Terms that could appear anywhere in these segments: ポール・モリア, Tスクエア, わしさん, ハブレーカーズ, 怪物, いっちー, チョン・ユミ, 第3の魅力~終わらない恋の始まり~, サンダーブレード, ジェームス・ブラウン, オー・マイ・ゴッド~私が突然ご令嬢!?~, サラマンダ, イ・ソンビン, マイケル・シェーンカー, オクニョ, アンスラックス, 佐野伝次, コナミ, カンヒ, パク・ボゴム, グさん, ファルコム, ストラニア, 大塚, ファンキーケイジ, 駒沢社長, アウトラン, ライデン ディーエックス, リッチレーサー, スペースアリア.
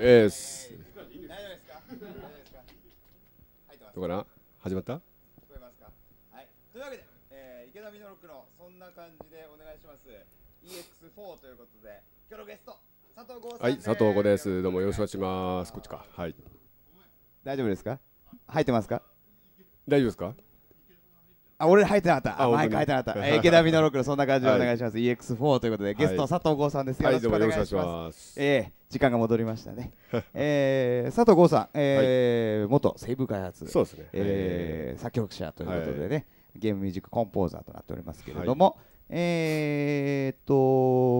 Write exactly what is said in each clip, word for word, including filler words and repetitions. エース。どうかな、始まった。というわけで、えー、池田ミノルクのそんな感じでお願いします。 イーエックスフォー ということで、今日のゲスト佐藤剛さんです。はい、佐藤剛です。どうもよろしくお願いします。こっちか。はい、大丈夫ですか。入ってますか。大丈夫ですか。あ、俺入ってなかった。マイク入ってなかった。池田ミノルクのそんな感じでお願いします。 イーエックスフォー ということで、ゲスト佐藤剛さんです。よろしくお願いします。えー、時間が戻りましたね。佐藤剛さん、えー、元西武開発作曲者ということでね、ゲームミュージックコンポーザーとなっておりますけれども、はい、えー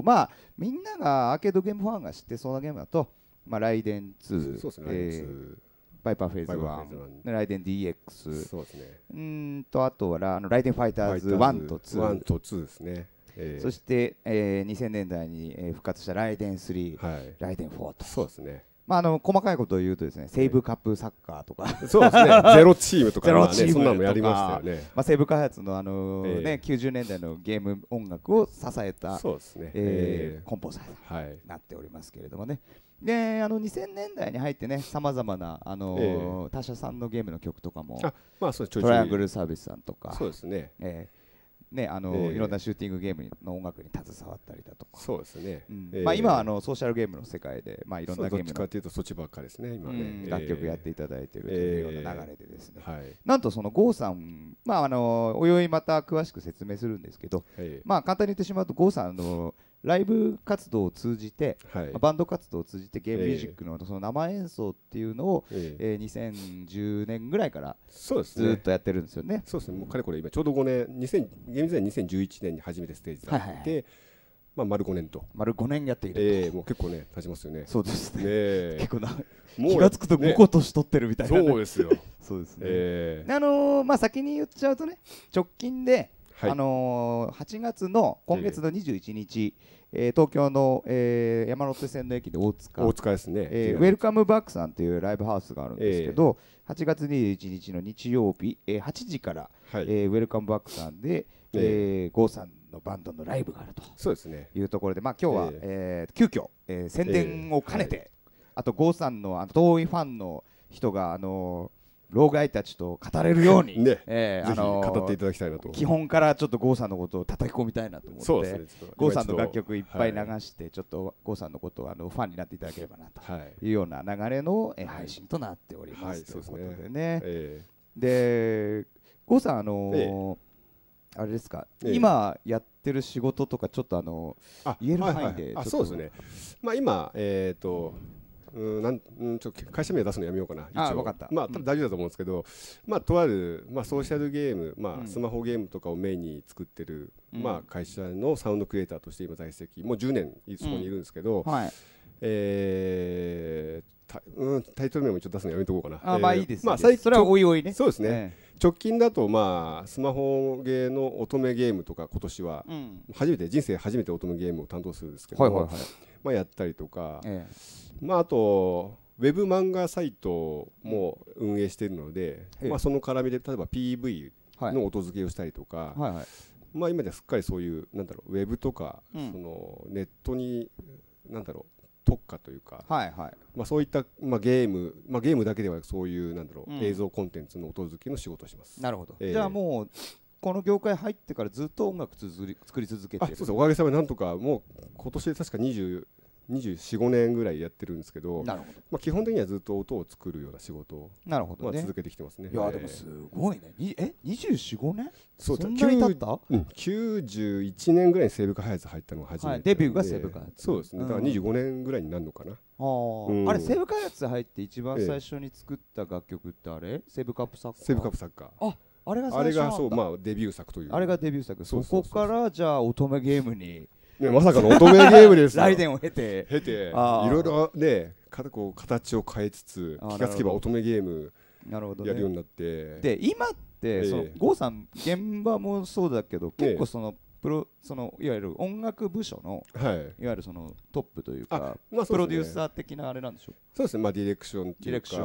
とまあみんながアーケードゲームファンが知ってそうなゲームだと、まあライデンツー、そうですね、えー、バイパーフェーズワン、ライデン ディーエックス、そうですね、うんとあとはあのライデンファイターズワンとツーですね。えー、そして、えー、にせんねんだいに復活したライデンスリー、はい、ライデンフォーと。そうですね。まああの細かいことを言うとですね、西武カップサッカーとか、そうですね、ゼロチームとかね、そんなのもやりましたよね。まあ西武開発のあのねきゅうじゅうねんだいのゲーム音楽を支えたコンポーザーになっておりますけれどもね。で、あのにせんねんだいに入ってね、さまざまなあの他社さんのゲームの曲とかも、まあそうトライアングルサービスさんとか、そうですね。ね、あの、えー、いろんなシューティングゲームの音楽に携わったりだとか。そうですね。うんえー、まあ今あのソーシャルゲームの世界で、まあいろんなゲームの。どっちかというとそっちばっかりですね。今ね、うんえー、楽曲やっていただいているというような流れでですね。えーはい、なんとそのゴーさん、まああのおよいまた詳しく説明するんですけど、はい、まあ簡単に言ってしまうとゴーさんのライブ活動を通じて、はい、バンド活動を通じてゲームミュージックのその生演奏っていうのを、えー、にせんじゅうねんぐらいからずっとやってるんですよね。そうですね。もうかれこれ今ちょうどごねん、ゲーム時代にせんじゅういちねんに初めてステージになって、まあ丸ごねんと。丸ごねんやっている。ええー、もう結構ね経ちますよね。そうですね。結構な。もう気がつくとごことしとってるみたいな、ね。そうですよ。そうですね。えー、あのー、まあ先に言っちゃうとね、直近で。あのはちがつの今月のにじゅういちにち、えー、東京の、えー、山手線の駅で大塚大塚ですね、えー、ウェルカムバックさんというライブハウスがあるんですけど、えー、はちがつにじゅういちにちの日曜日、えー、はちじから、はいえー、ウェルカムバックさんで、えー、ゴーさんのバンドのライブがあるとそうですねいうところで、まあ今日は、えー、急遽、えー、宣伝を兼ねて、えーはい、あとゴーさんのあの遠いファンの人があのー老害たちと語れるように、ぜひ語っていただきたいなと。基本からちょっとゴーさんのことを叩き込みたいなと思って、ゴーさんの楽曲いっぱい流して、ちょっとゴーさんのことをあのファンになっていただければなというような流れの配信となっております。ということでね。で、ゴーさんあのあれですか、今やってる仕事とかちょっとあの言える範囲で。あ、そうですね。まあ今えっと。うんなんうん、ちょっと会社名出すのやめようかな。一応分かった。まあ多分大丈夫だと思うんですけど、まあとあるまあソーシャルゲーム、まあスマホゲームとかをメインに作ってるまあ会社のサウンドクリエイターとして今在籍、もうじゅうねんそこにいるんですけど、えうんタイトル名もちょっと出すのやめとこうかな。あまあいいです。まあ最近それはおいおいね。そうですね。直近だとまあスマホゲーの乙女ゲームとか今年は初めて人生初めて乙女ゲームを担当するんですけど、まあやったりとか。まああとウェブ漫画サイトも運営しているので、まあその絡みで例えば ピーブイ の音付けをしたりとか、まあ今ではすっかりそういうなんだろうウェブとかそのネットになんだろう特化というか、まあそういったまあゲームまあゲームだけではそういうなんだろう映像コンテンツの音付けの仕事をします。なるほど。じゃあもうこの業界入ってからずっと音楽作り作り続けてる。あ、そうです。おかげさまでなんとかもう今年で確かにじゅう。にじゅうよん、ごねんぐらいやってるんですけど、基本的にはずっと音を作るような仕事を続けてきてますね。いやでもすごいね。え、にじゅうよん、ごねん？そんなに経った？うん、きゅうじゅういちねんぐらいに西武開発入ったのが初めて。デビューが西武開発。そうですね。だからにじゅうごねんぐらいになるのかな。あれ西武開発入って一番最初に作った楽曲ってあれ？西武カップサッカー。西武カップサッカー。あ、あれが最初なんだ。あれがそうまあデビュー作という。あれがデビュー作。そこからじゃあ乙女ゲームに。まさかの乙女ゲームですよ。ライデンを経て経ていろいろねこう形を変えつつ気がつけば乙女ゲームやるようになってで今ってそのゴーさん現場もそうだけど結構そのプロそのいわゆる音楽部署のいわゆるそのトップというかプロデューサー的なあれなんでしょう。そうですね。まあディレクションっていうかデ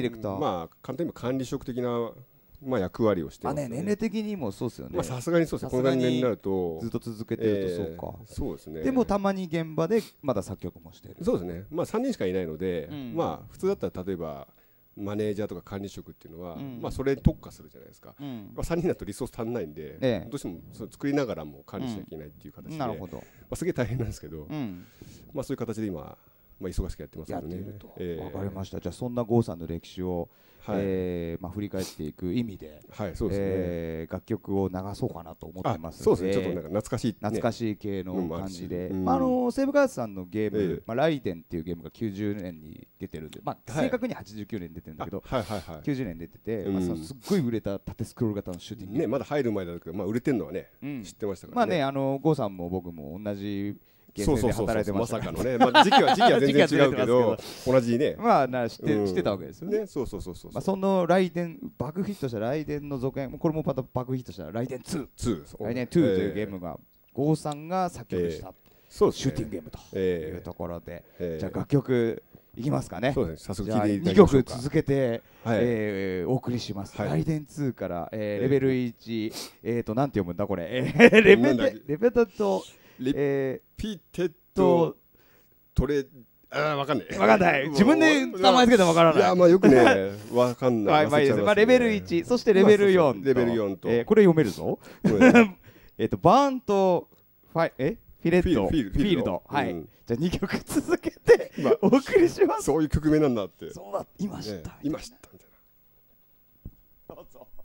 ィレクターまあ簡単に管理職的なまあ役割をしてますね。年齢的にもそうですよね。さすがにそうですね。この年齢になるとずっと続けてるとそうか。そうですね。でもたまに現場でまだ作曲もしてる。そうですね。まあさんにんしかいないので、まあ普通だったら例えばマネージャーとか管理職っていうのはまあそれに特化するじゃないですか。まあさんにんだとリソース足んないんで、どうしてもその作りながらも管理しなきゃいけないっていう形で、まあすげえ大変なんですけど、まあそういう形で今。まあ忙しくやってますけどね。わかりました。じゃあそんな郷さんの歴史を、えー、まあ振り返っていく意味で、はい、そうですね。えー、楽曲を流そうかなと思ってますので、そうですね。ちょっとなんか懐かしい、ね、懐かしい系の感じで、うん、まああの西武ガールズさんのゲーム、えー、まあライデンっていうゲームがきゅうじゅうねんに出てるんで、まあ正確にはちじゅうきゅうねんに出てるんだけど、きゅうじゅうねんに出てて、まあそのすっごい売れた縦スクロール型のシューティング、ね、まだ入る前だけど、まあ売れてるのはね、うん、知ってましたからね。まあね、あの郷さんも僕も同じ。そうそうそうそう、まさかのね、まあ時期は時期は全然違うけど同じね、まあな知って知ってたわけですよね。そうそうそうそう、まあその雷電爆ヒットした雷電の続編、これもまた爆ヒットした雷電ツー、雷電ツーというゲームが郷さんが作曲したシューティングゲームというところで、じゃあ楽曲いきますかね。そうです、早速聴いていただきましょうか。にきょく続けてえお送りします。雷電ツーからえレベルいち、えっとなんて読むんだこれ、レベルレベルとレピテッドトレ、あ、わかんないわかんない自分で名前つけてもわからない。いや、まあよくねわかんない。まあいいです。まあレベルいち、そしてレベルよん、レベルよんと、これ読めるぞ。えっとバーンとファイえフィレットフィールド、はい、じゃあにきょく続けてお送りします。そういう曲名なんだって、そうだ、いましたいましたみたいな。どうぞ。「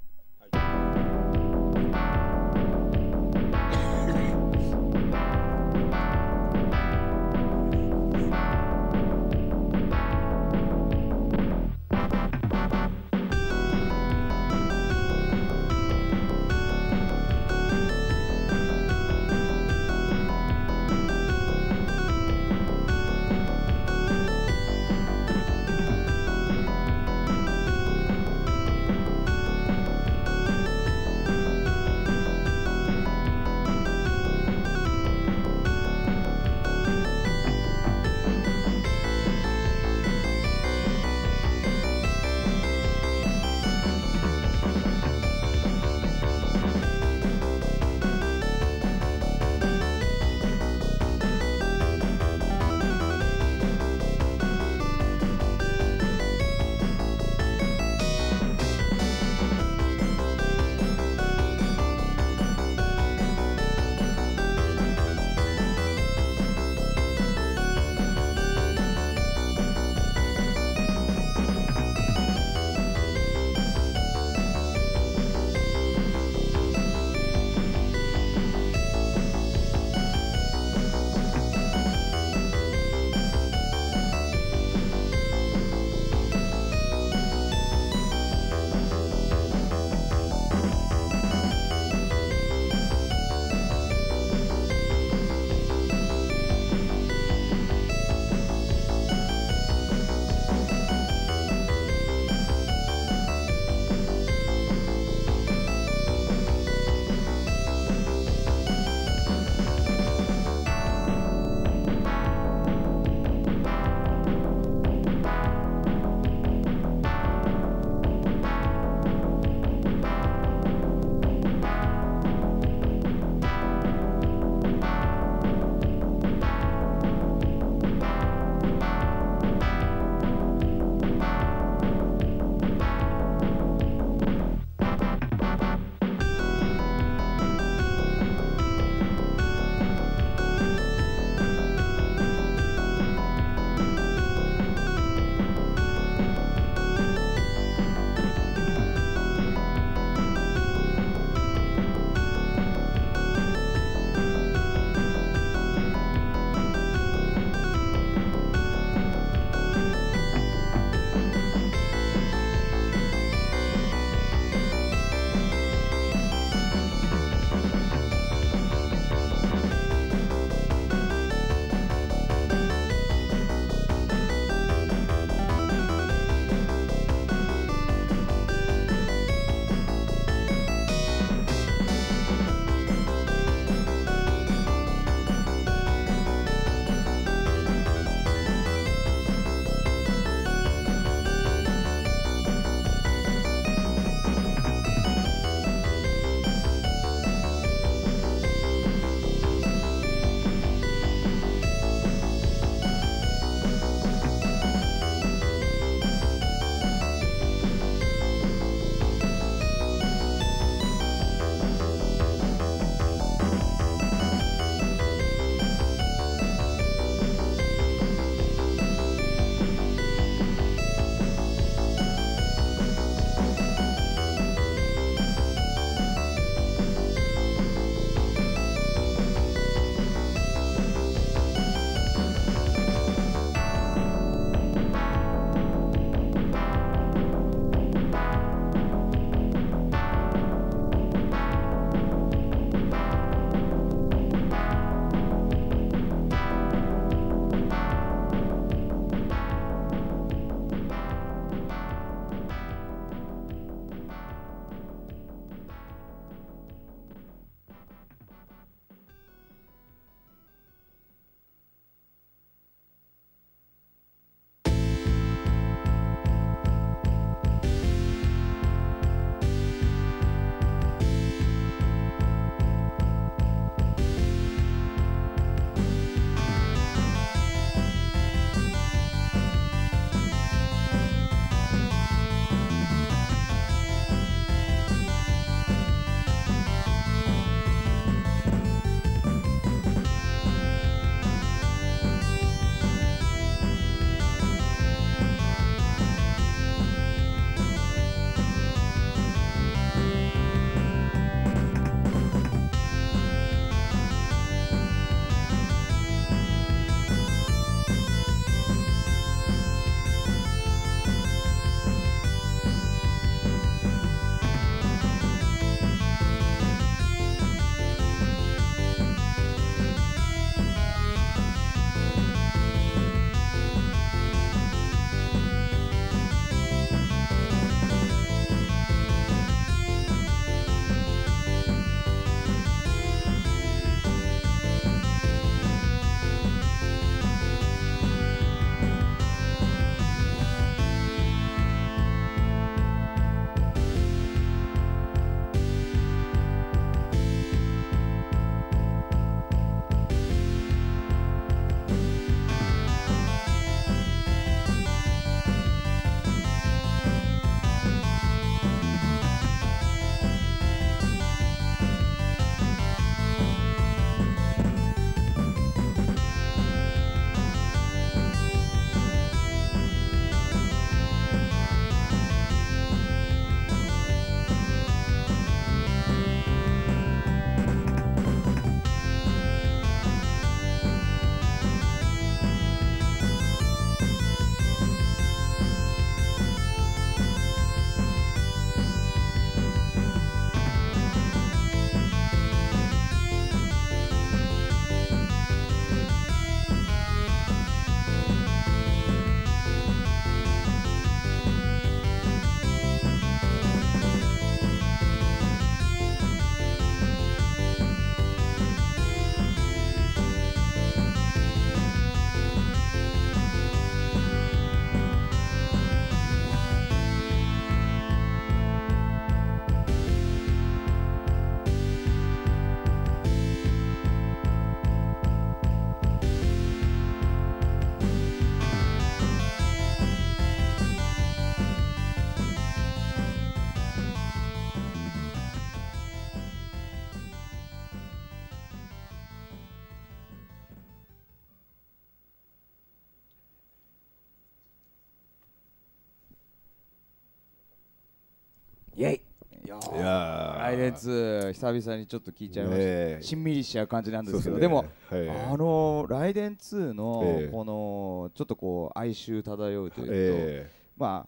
ライデンツ久々にちょっと聞いちゃいました。しんみりしちゃう感じなんですけど、でもあのライデンツのこのちょっとこう哀愁漂うというと、まあ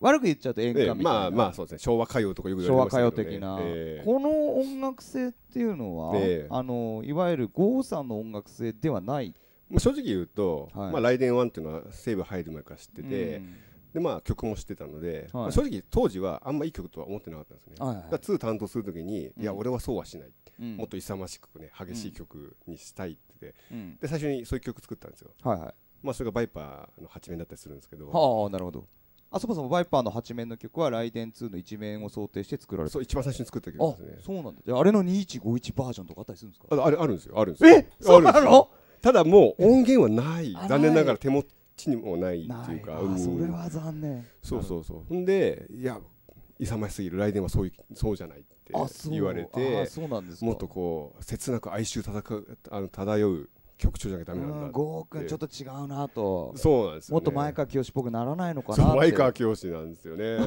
悪く言っちゃうと演歌みたいな、まあまあそうですね、昭和歌謡とかよく言われますけど、昭和歌謡的なこの音楽性っていうのはあのいわゆる郷さんの音楽性ではない。正直言うと、まあライデンワンっていうのは西武入る前から知ってて。でまあ曲も知ってたので、はい、正直当時はあんまいい曲とは思ってなかったんですね。だからツー担当するときに、うん、いや俺はそうはしない、うん、もっと勇ましくね激しい曲にしたいって、うん、で最初にそういう曲作ったんですよ。はいはい、まあそれがバイパーのはち面だったりするんですけど。はあ、なるほど。あ、そもそもバイパーのはち面の曲はライデンツーのいち面を想定して作られた。そう、一番最初に作った曲ですね。あ、そうなんだ。じゃああれのにいちごいちバージョンとかあったりするんですか。あ、あれあるんですよ、あるんですよ。え、そうなの？ただもう音源はない。残念ながら手元にもないっていうか、それは残念。そうそうそう。んで、いや勇ましすぎる来年はそういうそうじゃないって言われて、もっとこう切なく哀愁漂う曲調じゃなきゃダメなんだ。ゴーくんちょっと違うなと。そうなんですよね。もっと前川清っぽくならないのかな。前川清なんですよね。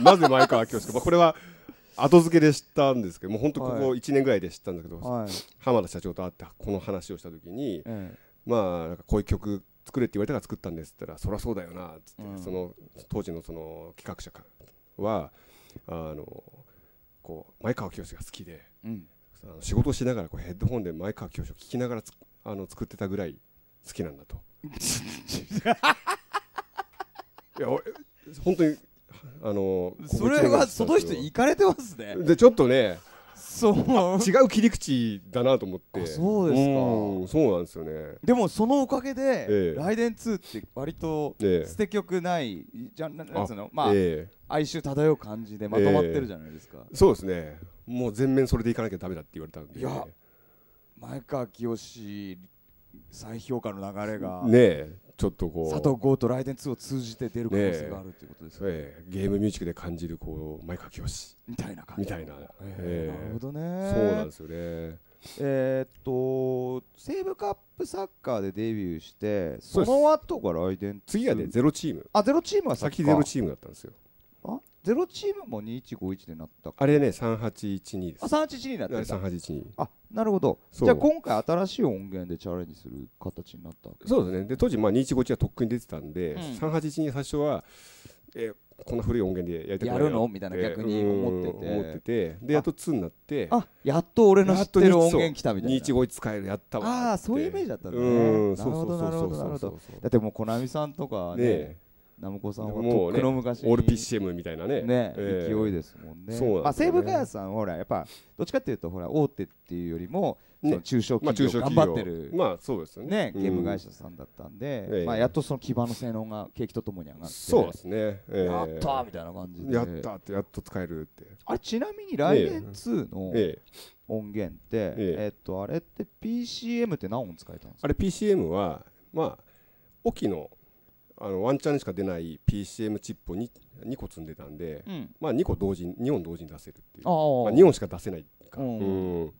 なぜ前川清か、これは後付けで知ったんですけど、もう本当ここいちねんぐらいで知ったんだけど、浜田社長と会ってこの話をした時に、まあこういう曲作れって言われたから作ったんですって言ったら、そりゃそうだよなっつって、うん、その当時のその企画者はあのこう前川清が好きで、うん、仕事をしながらこうヘッドホンで前川清を聴きながらつあの作ってたぐらい好きなんだと。いや俺本当にあのそれはその人イカれてますね。でちょっとねそう違う切り口だなと思って。そうですか。うん、そうなんですよね。でもそのおかげで、ええ、ライデンツーって割と捨て曲ないじゃん、なんつうの、まあ、ええ、哀愁漂う感じでまとまってるじゃないですか。ええ、そうですね。もう全面それでいかなきゃダメだって言われたんで、いや前川清再評価の流れがねえ、ちょっとこう佐藤剛とライデンツーを通じて出る可能性があるっていうことですね。ええ、ゲームミュージックで感じるこう前川清みたいな感じみたいな。なるほどね。そうなんですよね。えっと西武カップサッカーでデビューして、その後がライデンツー、次はねゼロチーム。あ、ゼロチームは先ゼロチームだったんですよ。あ、ゼロチームもにいちごいちでなった。あれねさんはちいちにです。あ、さんはちいちにだった。さんはちいちに。あ、なるほど。じゃあ今回新しい音源でチャレンジする形になったわけですね。そうですね。で当時まあにいちごいちはとっくに出てたんで、さんはちいちに最初はえこんな古い音源でやりたくないやるのみたいな逆に思ってて思っててでやっとツーになって、あ、やっと俺の知ってる音源来たみたいな、にいちごいち使えるやったわ。ああ、そういうイメージだったんだね。なるほどなるほどなるほど。だってもうコナミさんとかね、ナムコさんはもうね、オール ピーシーエム みたいなね、勢いですもんね。まあ西武ガヤさんはほらやっぱどっちかっていうとほら大手っていうよりも中小企業頑張ってる、まあそうですね、ゲーム会社さんだったんで、まあやっとその基盤の性能が景気とともに上がって、そうですね、やったみたいな感じで、やったってやっと使えるって。あれちなみに来年ツーの音源ってえっとあれって ピーシーエム って何音使えたんですか？あれ ピーシーエム はまあオキのあのワンチャンしか出ない ピーシーエム チップを 2, 2個積んでたんで、うん、まあ 2, 個同時に2音同時に出せるっていう、まあにおんしか出せないから、うんうん、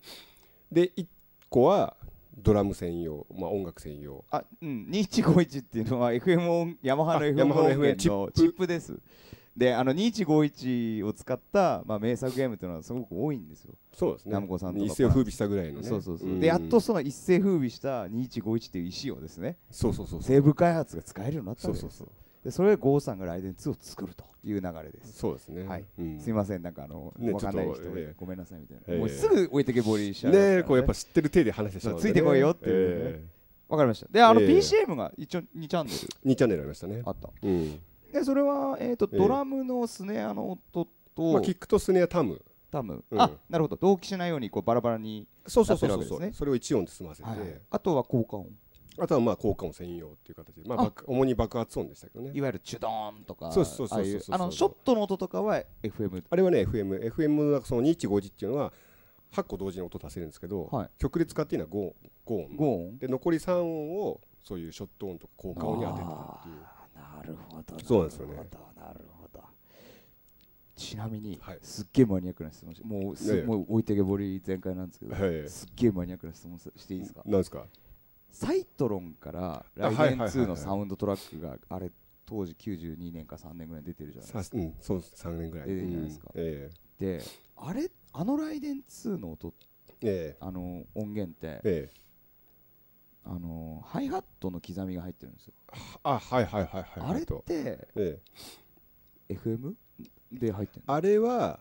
でいっこはドラム専用、まあ、音楽専用、あ、うん、にいちごいちっていうのは エフエム ヤマハの エフエム のチップです。であのにいちごいちを使った、まあ、名作ゲームっていうのはすごく多いんですよ。そうですね。ナムコさんとか一世を風靡したぐらいのね。そうそうそう。でやっとその一世風靡したにいちごいちっていう石をですね、そうそうそう、西武開発が使えるようになったんです。そうそうそう。でそれで郷さんがライデンツーを作るという流れです。そうですね。はい。すみません、なんかあのわかんない人ごめんなさいみたいな。もうすぐ置いてけぼりしちゃう。ね、こうやっぱ知ってる手で話してしまう。ついてこいよっていうね。わかりました。であの ピーシーエム が一応にチャンネル。にチャンネルありましたね。あった。うん。でそれはえっとドラムのスネアの音とキックとスネアタムタム、あ、なるほど、同期しないようにこうバラバラにそうそうそうそう、それをいち音で済ませて、あとは効果音、あとはまあ効果音専用っていう形で、まあ主に爆発音でしたけどね、いわゆるチュドーンとか、そうそうそうそう、あのショットの音とかは エフエム、 あれはね エフエム、 エフエム のそのにいちごいちっていうのははっこ同時に音出せるんですけど、曲で使っているのはごおんで、残りさんおんをそういうショット音とか効果音に当てたっていう。なるほど、そうなんですよね。なるほど。ちなみに、すっげえマニアックな質問して、もう、もう置いてけぼり全開なんですけど、すっげえマニアックな質問していいですか？なんですか？サイトロンからライデンツーのサウンドトラックがあれ通当時きゅうじゅうにねんかさんねんぐらい出てるじゃないですか。うん、そうさんねんぐらい出てるじゃないですか。うん、えー、で、あれあのライデンツーの音、えー、あの音源って、えー、あのハイハットの刻みが入ってるんですよ。あ、はいはいはいはい。あれって、えー、エフエム で入ってるの？あれは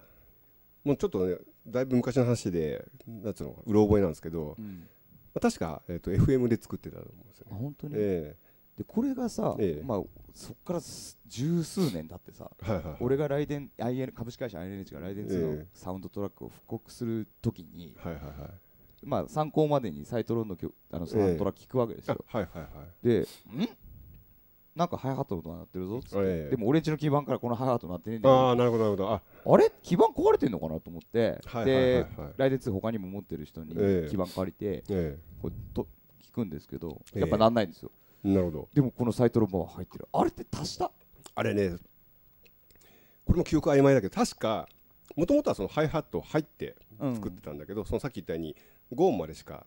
もうちょっとね、だいぶ昔の話で、なんつうのうろ覚えなんですけど、うん、まあ、確か、えー、と エフエム で作ってたと思うんですよね。あ、本当に、えーでこれがさ、ええ、まあ、そっから十数年経ってさ、はいはいはい、俺がライデン アイエヌ 株式会社 アイエヌエイチ がライデンツーのサウンドトラックを復刻するときに、はいはいはい、まあ、参考までにサイトロンの曲、あのサウンドトラック聴くわけですよ。ええ、はいはいはい、で、んなんかハイハットの音が鳴ってるぞっつって、ええ、でも俺んちの基板からこのハイハット鳴ってねえんだよ。あー、なるほどなるほど。 あ, あれ基板壊れてんのかなと思って、はいはいはいはい、でライデンツー他にも持ってる人に基板借りて、ええ、こうと聞くんですけど、やっぱなんないんですよ。ええ、なるほど。でもこのサイトロボは入ってる。あれって足したあれね、これも記憶曖昧だけど、確かもともとはそのハイハット入って作ってたんだけど、うん、そのさっき言ったようにご音までしか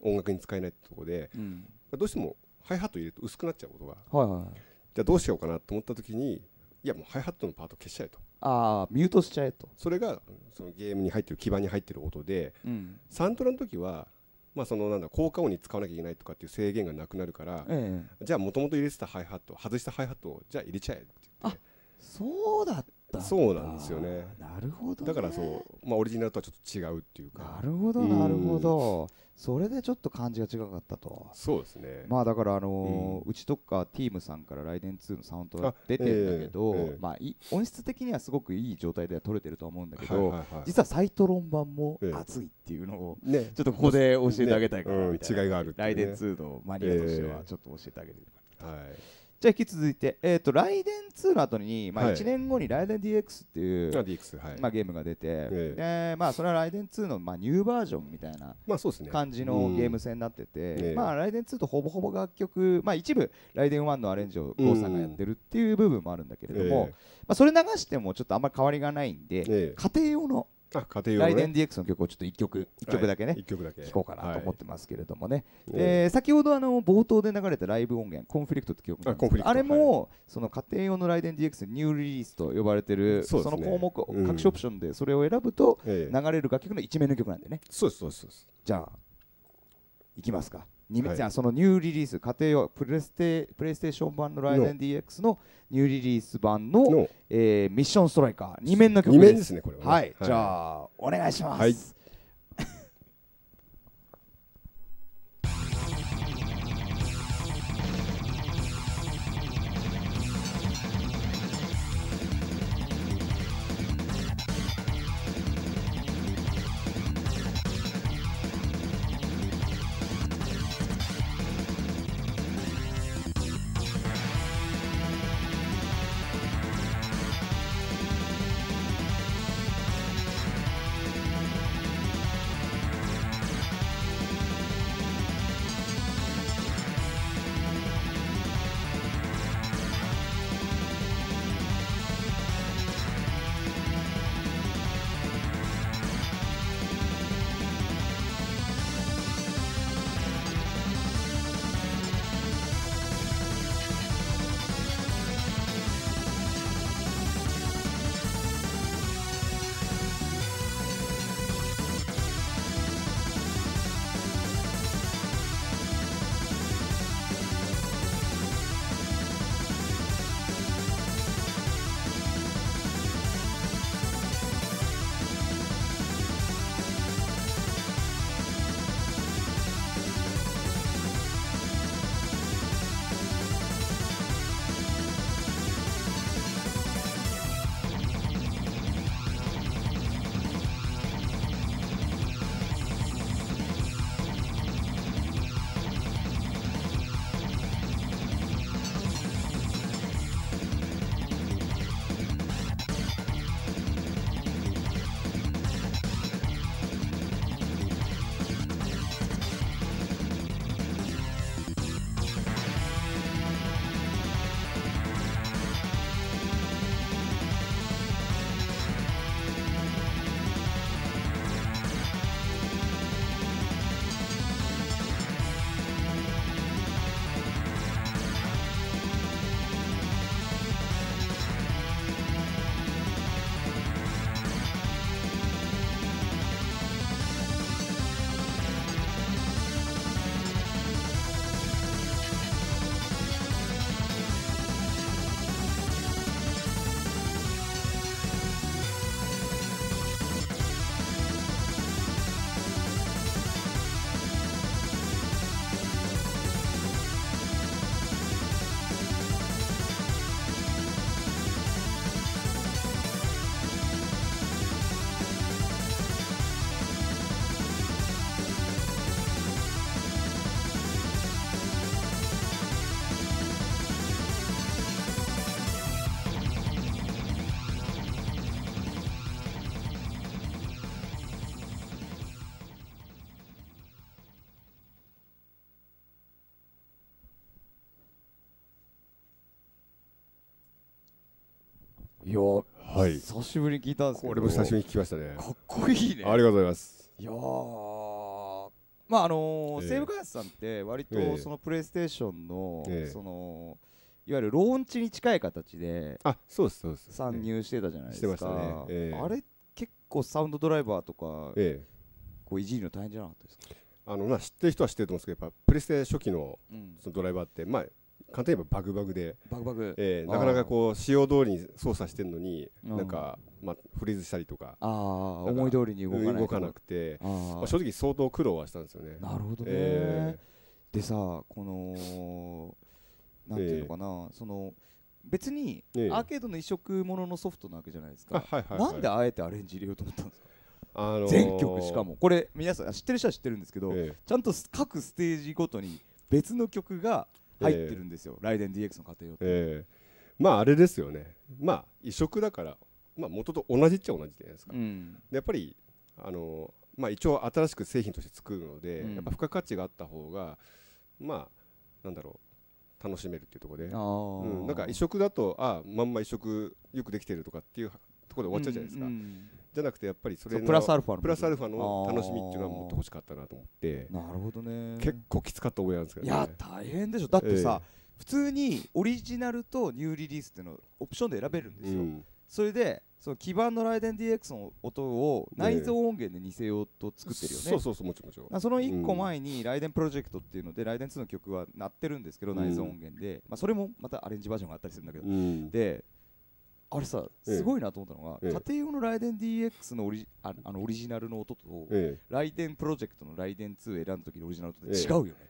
音楽に使えないってとこで、うん、どうしてもハイハット入れると薄くなっちゃうことが、はいはいはい、じゃあどうしようかなと思った時に、いやもうハイハットのパート消しちゃえと、あー、ミュートしちゃえと。それがそのゲームに入ってる基盤に入ってる音で、うん、サントラの時はまあそのなんだ効果音に使わなきゃいけないとかっていう制限がなくなるから、ええ、じゃあもともと入れてたハイハット、外したハイハットをじゃあ入れちゃえって言って。あ、そうだったんだ。そうなんですよね。なるほど、ね、だからそう、まあ、オリジナルとはちょっと違うっていうか。なるほどなるほど。それでちょっと感じが違かったと。そうですね。まあだからあのーうん、うちとかティームさんからライデンツーのサウンドが出てるんだけど、ええええ、まあい音質的にはすごくいい状態では撮れてるとは思うんだけど、はいはいはい、実はサイトロン版も熱いっていうのを、ええね、ちょっとここで教えてあげたいからみたいな、ね、うん、違いがあるって、ね、ライデンツーのマニアとしてはちょっと教えてあげてるから、ええ、はい。じゃあ引き続いて、えー、とライデンツーの後に、まあ、いちねんごにライデン ディーエックス っていう、はい、まあ、ゲームが出て、えーえーまあ、それはライデンツーの、まあ、ニューバージョンみたいな感じのゲーム性になってて、えーまあ、ライデンツーとほぼほぼ楽曲、まあ、一部ライデンワンのアレンジを郷さんがやってるっていう部分もあるんだけれども、えーまあ、それ流してもちょっとあんまり変わりがないんで、えー、家庭用のライデン ディーエックス の曲をちょっといっきょくいっきょくだけね、はい、いっきょくだけ聴こうかなと思ってますけれどもね、はい、えー、先ほどあの冒頭で流れたライブ音源コンフリクトって曲なんですけど、 あ, あれも、はい、その家庭用のライデン ディーエックス ニューリリースと呼ばれてる そ,、ね、その項目を各種オプションでそれを選ぶと流れる楽曲の一面の曲なんでね、えー、そうですそうですそうです。じゃあいきますか。にめつめはそのニューリリース、家庭用プレステプレイステーション版のライデン ディーエックス のニューリリース版の、no. えー、ミッションストライカーに面の曲です。に面ですねこれは、ね、はい、はい、じゃあお願いします、はい。いや、はい、久しぶりに聞いたんですけど、俺も久しぶりに聞きましたね。かっこいいね。ありがとうございます。いやー、まああの西武開発さんって割とそのプレイステーションのそのいわゆるローンチに近い形で参入してたじゃないですか。あれ結構サウンドドライバーとかこういじるの大変じゃなかったですか？あのまあ知ってる人は知ってると思うんですけど、やっぱプレステ初期 の, そのドライバーって、うん、まあ簡単に言えばバグバグでバグバグ、えー、なかなかこう仕様通りに操作してるのに、うん、なんか、まあ、フリーズしたりとか思い通りに動 か, 動かなくて、まあ、正直相当苦労はしたんですよね。なるほどね、えー、でさ、このなんていうのかな、えー、その別にアーケードの移植もののソフトなわけじゃないですか。なんであえてアレンジ入れようと思ったんですか？あのー、全曲、しかもこれ皆さん知ってる人は知ってるんですけど、ええ、ちゃんと各ステージごとに別の曲が入ってるんですよ、ええ、ライデン ディーエックス の過程を、ええ、まああれですよね、まあ移植だから、まあ、元と同じっちゃ同じじゃないですか、うん、でやっぱり、あのーまあ、一応新しく製品として作るので、うん、やっぱ付加価値があった方がまあなんだろう楽しめるっていうところで、うん、なんか移植だとああまんま移植よくできてるとかっていうところで終わっちゃうじゃないですか。うんうんうん、じゃなくてやっぱりそれのプラスアルファの楽しみっていうのはもっと欲しかったなと思って。なるほどね。結構きつかった覚えなんですけどね。いや大変でしょ。だってさ、えー、普通にオリジナルとニューリリースっていうのをオプションで選べるんですよ、うん、それでその基盤のライデン ディーエックス の音を内蔵音源で似せようと作ってるよね。そうそうそう、もちろんもちろん。そのいっこまえにライデンプロジェクトっていうのでライデンツーの曲は鳴ってるんですけど、内蔵音源で、まあそれもまたアレンジバージョンがあったりするんだけど、うん、であれさ、すごいなと思ったのが、ええ、家庭用のライデン ディーエックス のオリジ、あ、あのオリジナルの音と、ええ、ライデンプロジェクトのライデンツーを選んだ時のオリジナルと違うよね。え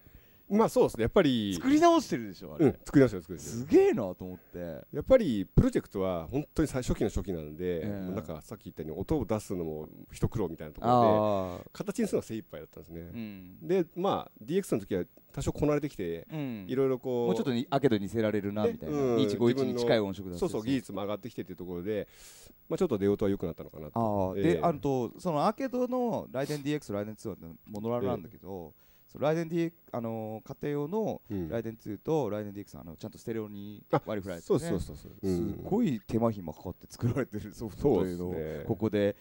え、まあそうですね、やっぱり作り直してるでしょあれ、うん、作り直してる作り直してる。すげえなと思って。やっぱりプロジェクトは本当に最初期の初期なんで、ええ、なんかさっき言ったように音を出すのも一苦労みたいなところで形にするのが精一杯だったんですね、うん、でまあ ディーエックス の時は多少こなれてきて、いろいろこうもうちょっとアーケードに似せられるなみたいな、いちごいちに近い音色だった。そうそう、技術も上がってきてっていうところで、まあちょっと出音は良くなったのかなと。で、あとそのアーケードのライデン ディーエックス、ライデンツーはモノラルなんだけど、ライデン ディーエックス、あの家庭用のライデンツーとライデン ディーエックス、あのちゃんとステレオに割り振られて、そうそうそう、すごい手間暇かかって作られてるソフトというのをここで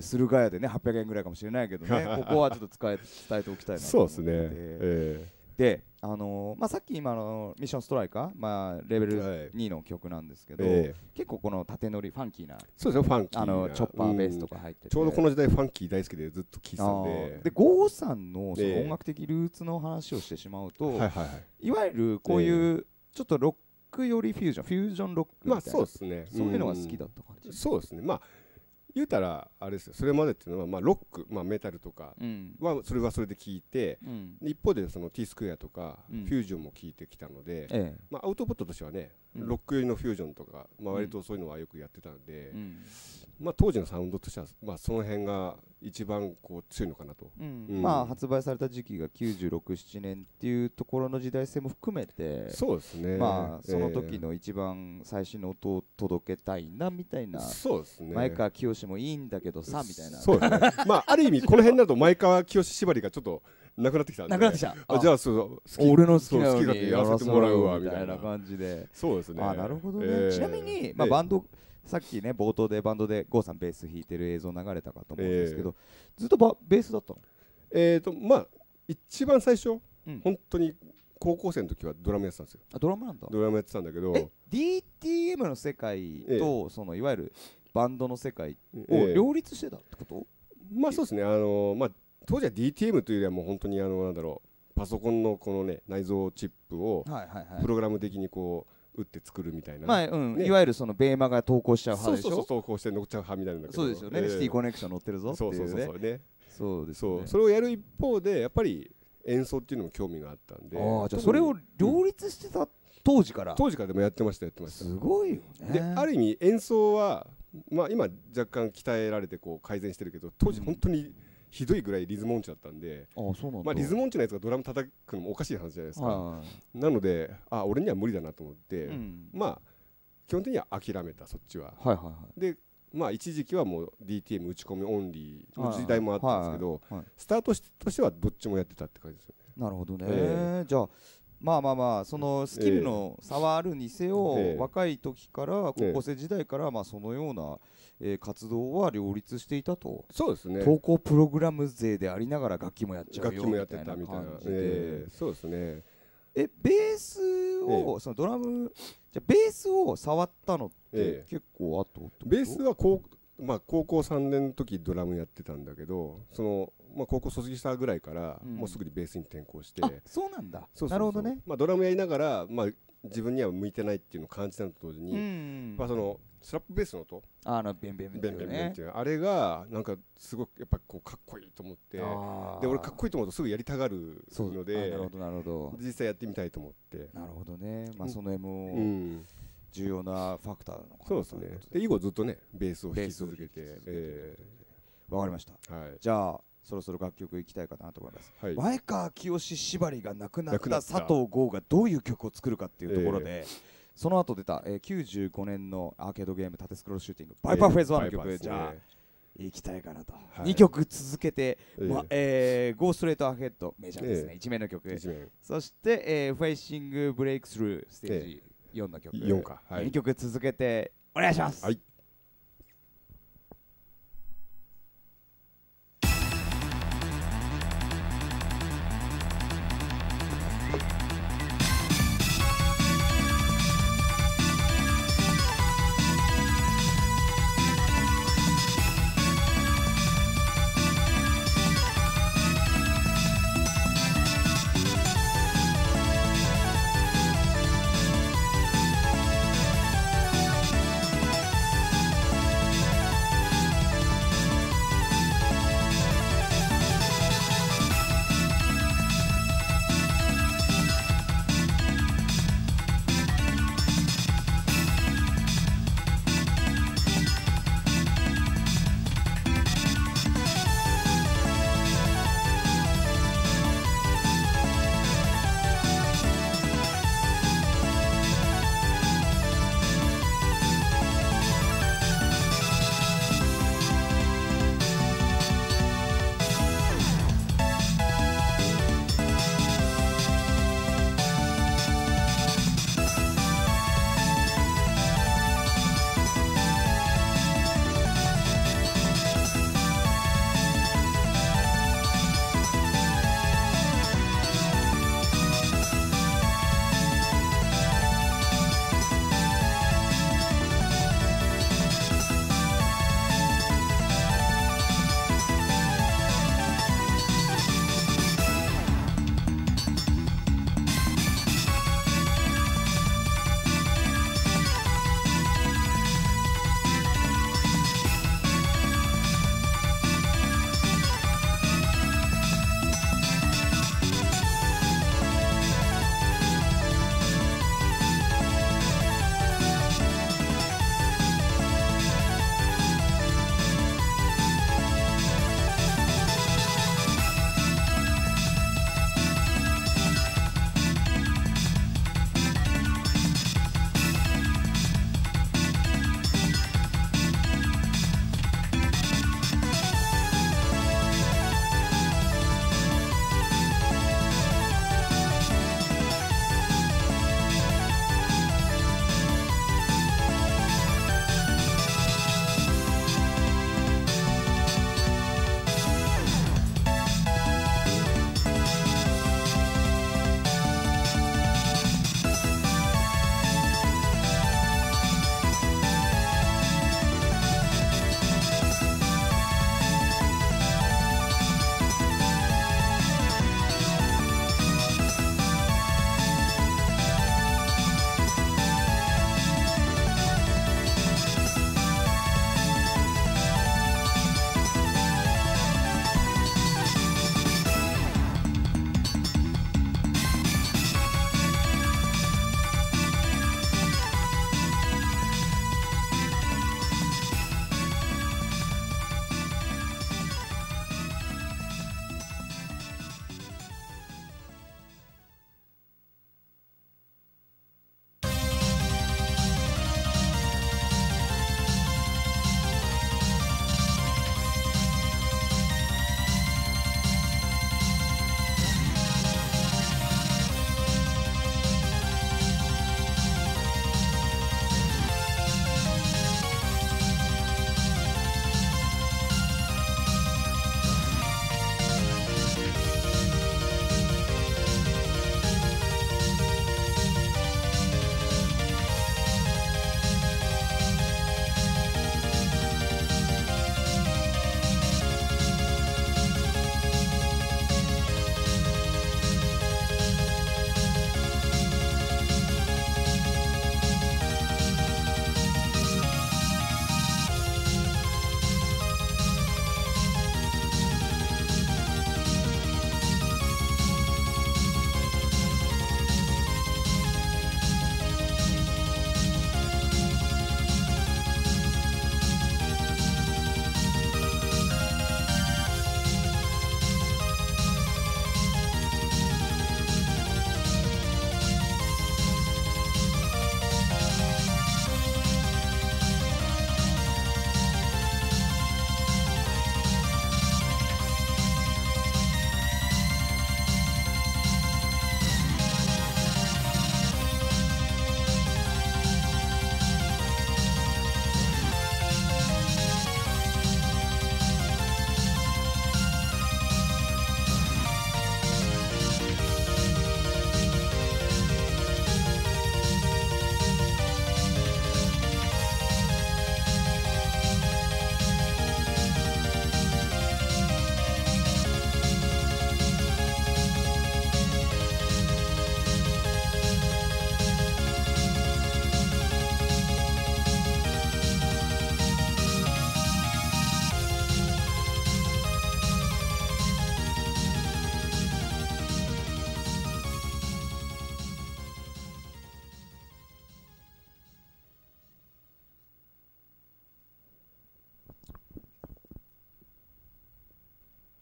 駿河屋でねはっぴゃくえんぐらいかもしれないけどね、ここはちょっと使え伝えておきたいなと思って。そうですね。で、あのーまあ、さっき今のミッションストライカー、まあ、レベルにの曲なんですけど、はい、えー、結構この縦乗りファンキーな、そうですよ、ファンキーな、あのチョッパーベースとか入ってて、ちょうどこの時代ファンキー大好きでずっと聴いてたんで。で郷さん の, その音楽的ルーツの話をしてしまうと、いわゆるこういうちょっとロックよりフュージョン、フュージョンロックみたいな、まあそうですね、そういうのが好きだった感じ。そうですね、まあ言うたらあれですよ、それまでっていうのはまあロック、まあ、メタルとかはそれはそれで聴いて、うん、一方でその T スクエアとかフュージョンも聴いてきたので、うん、まあ、アウトプットとしてはね、うん、ロック寄りのフュージョンとか、まあ、割とそういうのはよくやってたんで、うん、まあ、当時のサウンドとしては、まあ、その辺が一番こう強いのかなと。発売された時期がきゅうじゅうろく、ななねんっていうところの時代性も含めて、そうですね、まあその時の一番最新の音を届けたいなみたいな。そうですね、前川清もいいんだけどさみたいな。そうですねまあある意味この辺だと前川清縛りがちょっとなくなってきたんで、なくなってきた。じゃあ俺の好きなようにやらせてもらうわみたいな感じで。そうですね、あ、なるほどね。ちなみにまあバンド、さっきね冒頭でバンドで郷さんベース弾いてる映像流れたかと思うんですけど、ずっとばベースだったの？えっとまあ一番最初本当に高校生の時はドラムやってたんですよ。あ、ドラムなんだ。ドラムやってたんだけど、 ディーティーエム の世界とそのいわゆるバンドの世界を両立してたってこと？まあそうですね、あのまあ当時は ディーティーエム というよりはもう本当にあのなんだろう、パソコンのこのね内蔵チップをプログラム的にこう打って作るみたいな、まあうん、いわゆるそのベーマが投稿しちゃう派でしょ。そうそうそう、投稿して乗っちゃう派みたいなんだけど、そうですよね、えー、シティコネクション乗ってるぞっていうね。そうそうそうそうね、そうですね。それをやる一方でやっぱり演奏っていうのも興味があったんで、ああじゃあそれを両立してた、うん、当時から当時からでもやってました、やってました。すごいよね。である意味演奏はまあ今若干鍛えられてこう改善してるけど、当時本当に、うん、ひどいぐらいリズム音痴だったんで、まあリズム音痴のやつがドラム叩くのもおかしい話じゃないですか。なので、あ、俺には無理だなと思って、うん、まあ基本的には諦めた、そっちは。で、まあ一時期はもう ディーティーエム 打ち込みオンリーの時代もあったんですけど、スタートとしてはどっちもやってたって感じですよね。なるほどね。えー、じゃあまあまあまあそのスキルの差はあるにせよ、えー、若い時から高校生時代からまあそのような、えー、活動は両立していたと。そうですね、投稿プログラム勢でありながら楽器もやっちゃうよみたいな感じで。そうですね。えベースを、えー、そのドラムじゃベースを触ったのって結構あと、えー、ベースはこうまあ高校さんねんの時ドラムやってたんだけど、そのまあ高校卒業したぐらいからもうすぐにベースに転向して、うん、あそうなんだ。なるほどね。まあドラムやりながらまあ自分には向いてないっていうのを感じたのと同時に、まあそのスラップベースの音、あのベンベンベンベンベンっていうあれがなんかすごくやっぱこうかっこいいと思って、で俺かっこいいと思うとすぐやりたがるので、なるほどなるほど、実際やってみたいと思って。なるほどね。まあその辺も重要なファクターなのかな。そうですね。で以後ずっとねベースを弾き続けて。わかりました。じゃあそろそろ楽曲いきたいかなと思います。前川清縛りがなくなった佐藤剛がどういう曲を作るかっていうところで、その後出たきゅうじゅうごねんのアーケードゲーム「縦スクロールシューティング」「バイパーフェーズワン」の曲じゃあいきたいかなと。にきょく続けて「ゴーストレートアヘッド」メジャーですね、いちめいの曲。そして「フェイシングブレイクスルー」ステージよんの曲、にきょく続けてお願いします。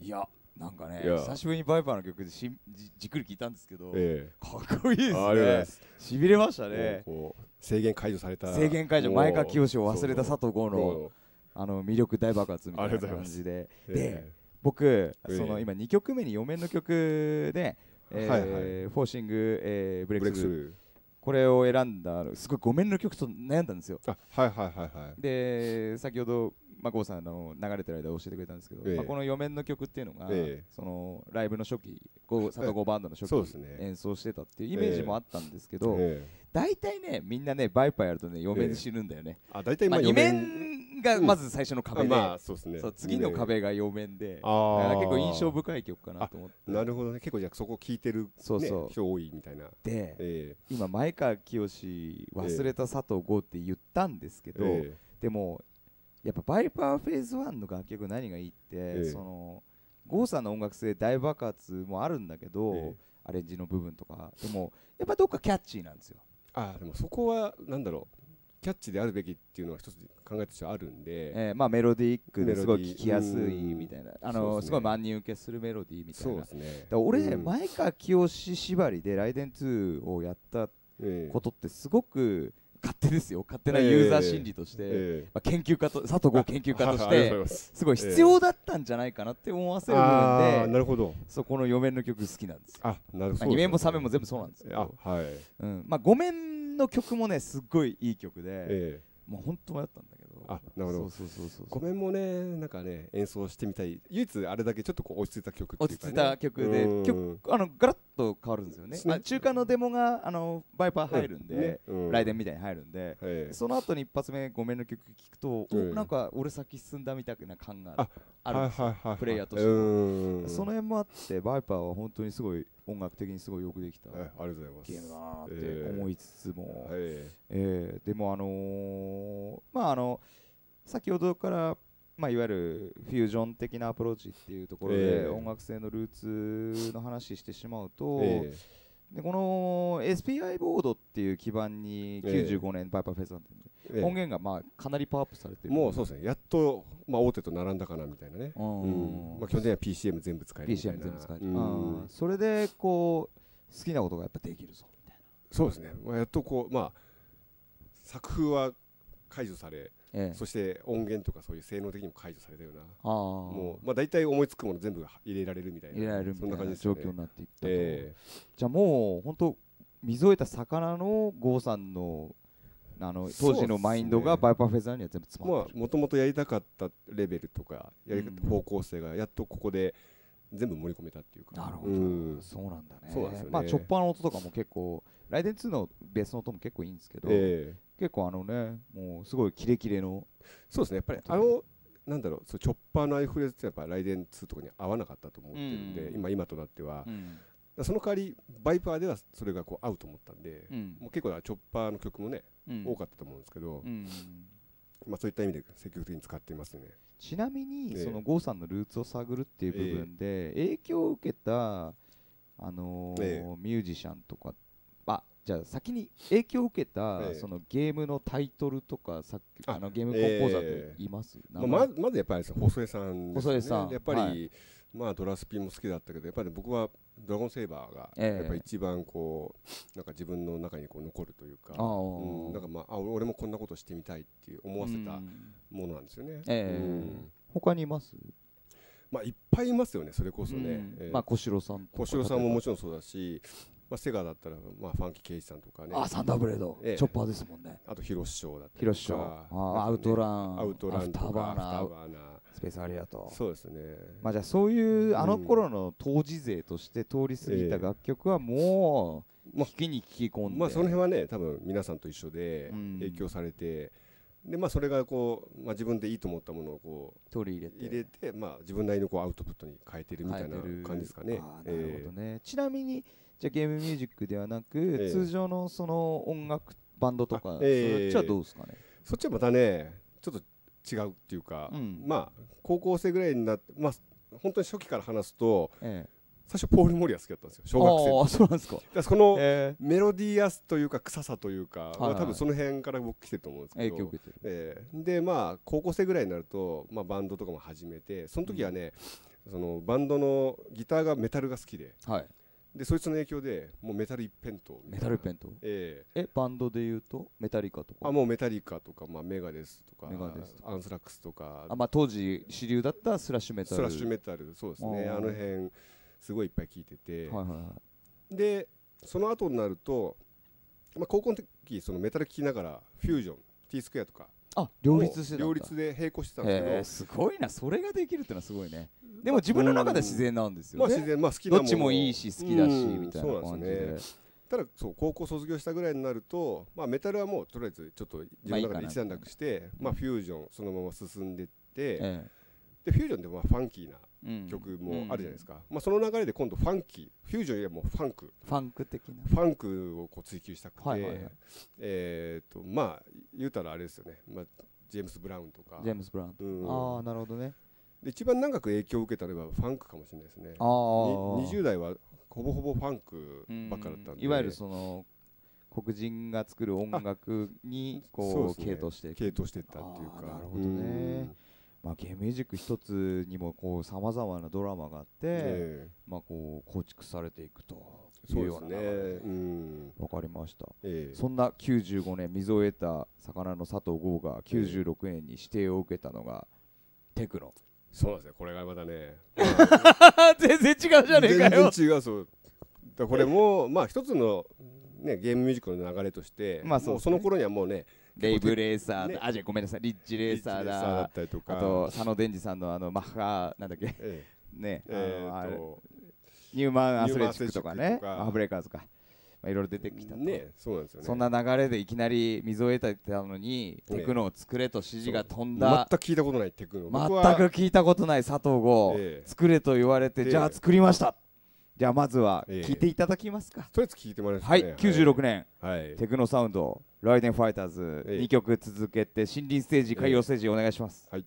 いやなんかね久しぶりにバイパーの曲でしじじっくり聞いたんですけど、えー、かっこいいですね。しびれましたね。こう制限解除された制限解除前川清を忘れた佐藤剛のあの魅力大爆発みたいな感じで、で僕その今にきょくめによめんの曲でえフォーシングえブレイクスルーこれを選んだすごいごめんの曲と悩んだんですよ。はいはいはいはい。で先ほどまあ郷さんの流れてる間教えてくれたんですけど、ええ、まあこのよめんの曲っていうのが、ええ、そのライブの初期佐藤剛バンドの初期演奏してたっていうイメージもあったんですけど、ええ、大体ねみんなねバイパーやるとねよめんで死ぬんだよね。ええ、あ大体まあよめんがまず最初の壁で、うん、まあそうですね、そう次の壁がよめんで、あだから結構印象深い曲かなと思って。なるほどね。結構じゃあそこ聴いてる、ね、そうそう人多いみたいなで、ええ、今前川清忘れた佐藤剛って言ったんですけど、ええ、でもやっぱバイパーフェーズワンの楽曲何がいいって、ええ、その郷さんの音楽性大爆発もあるんだけど、ええ、アレンジの部分とかでもやっぱどっかキャッチーなんですよ。あでもそこはなんだろうキャッチであるべきっていうのは一つ考えとしてあるんで、えー、まあメロディックですごい聴きやすいみたいな、あのすごい万人受けするメロディーみたいな。そうですね。だ俺ね、うん、前川清縛りでライデンツーをやったことってすごく勝手ですよ、勝手なユーザー心理として、えーまあ、研究家と佐藤剛研究家としてすごい必要だったんじゃないかなって思わせる部分で、なるほど、そこのよめんの曲好きなんですよ。あ、なるほど。にめんもさんめんも全部そうなんですけど、あ、はい、うん、まあごめんの曲もねすっごいいい曲で、えー、もう本当迷ったんだけど、あ、なるほど、そうそうそうそう、ごめんもねなんかね演奏してみたい、唯一あれだけちょっとこう落ち着いた曲っていうかね、落ち着いた曲で曲あのガラッと変わるんですよね。まあ中間のデモがあのバイパー入るんで、雷電みたいに入るんで、その後に一発目ごめんの曲聞くと、なんか俺先進んだみたいな感があるんですよ、プレイヤーとしても。その辺もあってバイパーは本当にすごい音楽的にすごいよくできたゲームだなって思いつつも、えでもあのまああの先ほどからまあいわゆるフュージョン的なアプローチっていうところで音楽性のルーツの話してしまうと、でこの エスピーアイ ボードっていう基盤にきゅうじゅうごねんバイパーフェスで音源がまあかなりパワーアップされてる、もうそうですね、やっとまあ大手と並んだかなみたいなね。うん、まあ基本的には ピーシーエム 全部使えるみたいな、 ピーシーエム 全部使える、うん、それでこう好きなことがやっぱできるぞみたいな。そうですね、まあ、やっとこうまあ作風は解除され、ええ、そして音源とかそういう性能的にも解除されたような、もうまあ大体思いつくもの全部入れられるみたいな、そんな感じの状況になっていったと、えー、じゃあもう本当見添えた魚の郷さんのあの当時のマインドがバイパーフェザーには全部詰まってる。もともとやりたかったレベルとかやりた方向性がやっとここで全部盛り込めたっていうか。なるほど、うん、そうなんだね。そうなんですよね。まあチョッパーの音とかも結構ライデンツーのベースの音も結構いいんですけど、えー結構あのね、もうすごいキレキレの。そうですね、やっぱりあのなんだろう、そうチョッパーのああいうフレーズってやっぱライデンツーとかに合わなかったと思ってるんで、今今となっては、その代わりバイパーではそれがこう合うと思ったんで、もう結構チョッパーの曲もね多かったと思うんですけど、まあそういった意味で積極的に使っていますね。ちなみにその郷さんのルーツを探るっていう部分で影響を受けたあのミュージシャンとか。じゃあ先に影響を受けたそのゲームのタイトルとかさっきあのゲームコンポーザーっています。まずまずやっぱり細江さんですね。細江さんやっぱりまあドラスピンも好きだったけど、やっぱり僕はドラゴンセイバーがやっぱ一番こうなんか自分の中にこう残るというか、なんかまあ俺もこんなことしてみたいっていう思わせたものなんですよね。他にいます？まあいっぱいいますよね。それこそね。まあ小城さん。小城さんももちろんそうだし。まあセガだったらまあファンキーケイジさんとかね。あ、サンダーブレード、チョッパーですもんね。あとヒロシショーだったりとか。ヒロシショー、アウトラン、アウトランとか、アフターバーナー、スペースアリアと。そうですね。まあじゃあそういうあの頃の当時勢として通り過ぎた楽曲はもう聞きに聞き込んで。まあその辺はね、多分皆さんと一緒で影響されて、でまあそれがこうまあ自分でいいと思ったものをこう取り入れて、入れてまあ自分なりのこうアウトプットに変えてるみたいな感じですかね。なるほどね。ちなみに。じゃあゲームミュージックではなく通常のその音楽バンドとかそっちはどうですかね。そっちはまたねちょっと違うっていうか、まあ高校生ぐらいになってまあ本当に初期から話すと最初ポール・モリア好きだったんですよ、小学生。あ、そうなんですか。だからそのメロディアスというか臭さというか多分その辺から僕来てると思うんですけど、影響受けてる。でまあ高校生ぐらいになるとまあバンドとかも始めて、その時はねそのバンドのギターがメタルが好きで、はい、でそいつの影響でもうメタル一辺倒みたいな。メタル一辺倒、えー、えバンドでいうとメタリカとか、あもうメタリカとか、まあ、メガデスとかアンスラックスとか、あ、まあ、当時主流だったスラッシュメタル、スラッシュメタル、そうですね、あ, あの辺すごいいっぱい聴いてて、はいはい、でその後になると、まあ、高校の時そのメタル聴きながらフュージョン T スクエアとか、あ、両立してたんだ。両立で並行してたんですけど、すごいな、それができるってのはすごいね。でも自分の中で自然なんですよね。まあ自然、まあ好きなもの、どっちもいいし好きだしみたいな感じで。ただそう高校卒業したぐらいになると、まあメタルはもうとりあえずちょっと自分の中で一段落して、まあフュージョンそのまま進んでって、でフュージョンでもファンキーな曲もあるじゃないですか。まあその流れで今度ファンキー、フュージョンよりもファンク、ファンク的なファンクをこう追求したくて、えっとまあ言うたらあれですよね、まあジェームス・ブラウンとか、ジェームス・ブラウン、ああなるほどね。で一番長く影響を受けたのはファンクかもしれないですね。にじゅう代はほぼほぼファンクばっかだったんで、いわゆるその黒人が作る音楽にこう傾倒していく、傾倒していったっていうか。なるほどね。まあ、ゲームミュージック一つにもこうさまざまなドラマがあって、えー、まあこう構築されていくというような流れで、わかりました、えー、そんなきゅうじゅうごねん水を得た魚の佐藤剛がきゅうじゅうろくねんに指定を受けたのがテクノ。そうですね、これがまたね全然違うじゃねえかよ。全然違う。そうだ、これもまあ一つの、ね、ゲームミュージックの流れとして、まあ そ, うね、もうその頃にはもうね、レイブレーサー、ね、あ、じゃごめんなさい、リッチレーサーだ、あと佐野伝次さんのあのマッハなんだっけ、ええ、ね、ニューマンアスレチックとかね、ハブレーカーズとか、まあ、いろいろ出てきたと、ね、そうなんですよね。そんな流れでいきなり水を得たのに、ね、テクノを作れと指示が飛んだ。全く聞いたことないテクノ、全く聞いたことない佐藤剛、ええ、作れと言われて、ええ、じゃあ作りました。じゃあまずは聞いていただきますか。とりあえず聞いてもらいますね。はい、きゅうじゅうろくねん、はい、テクノサウンドライデンファイターズにきょく続けて、森林ステージ、海洋ステージお願いします。はい。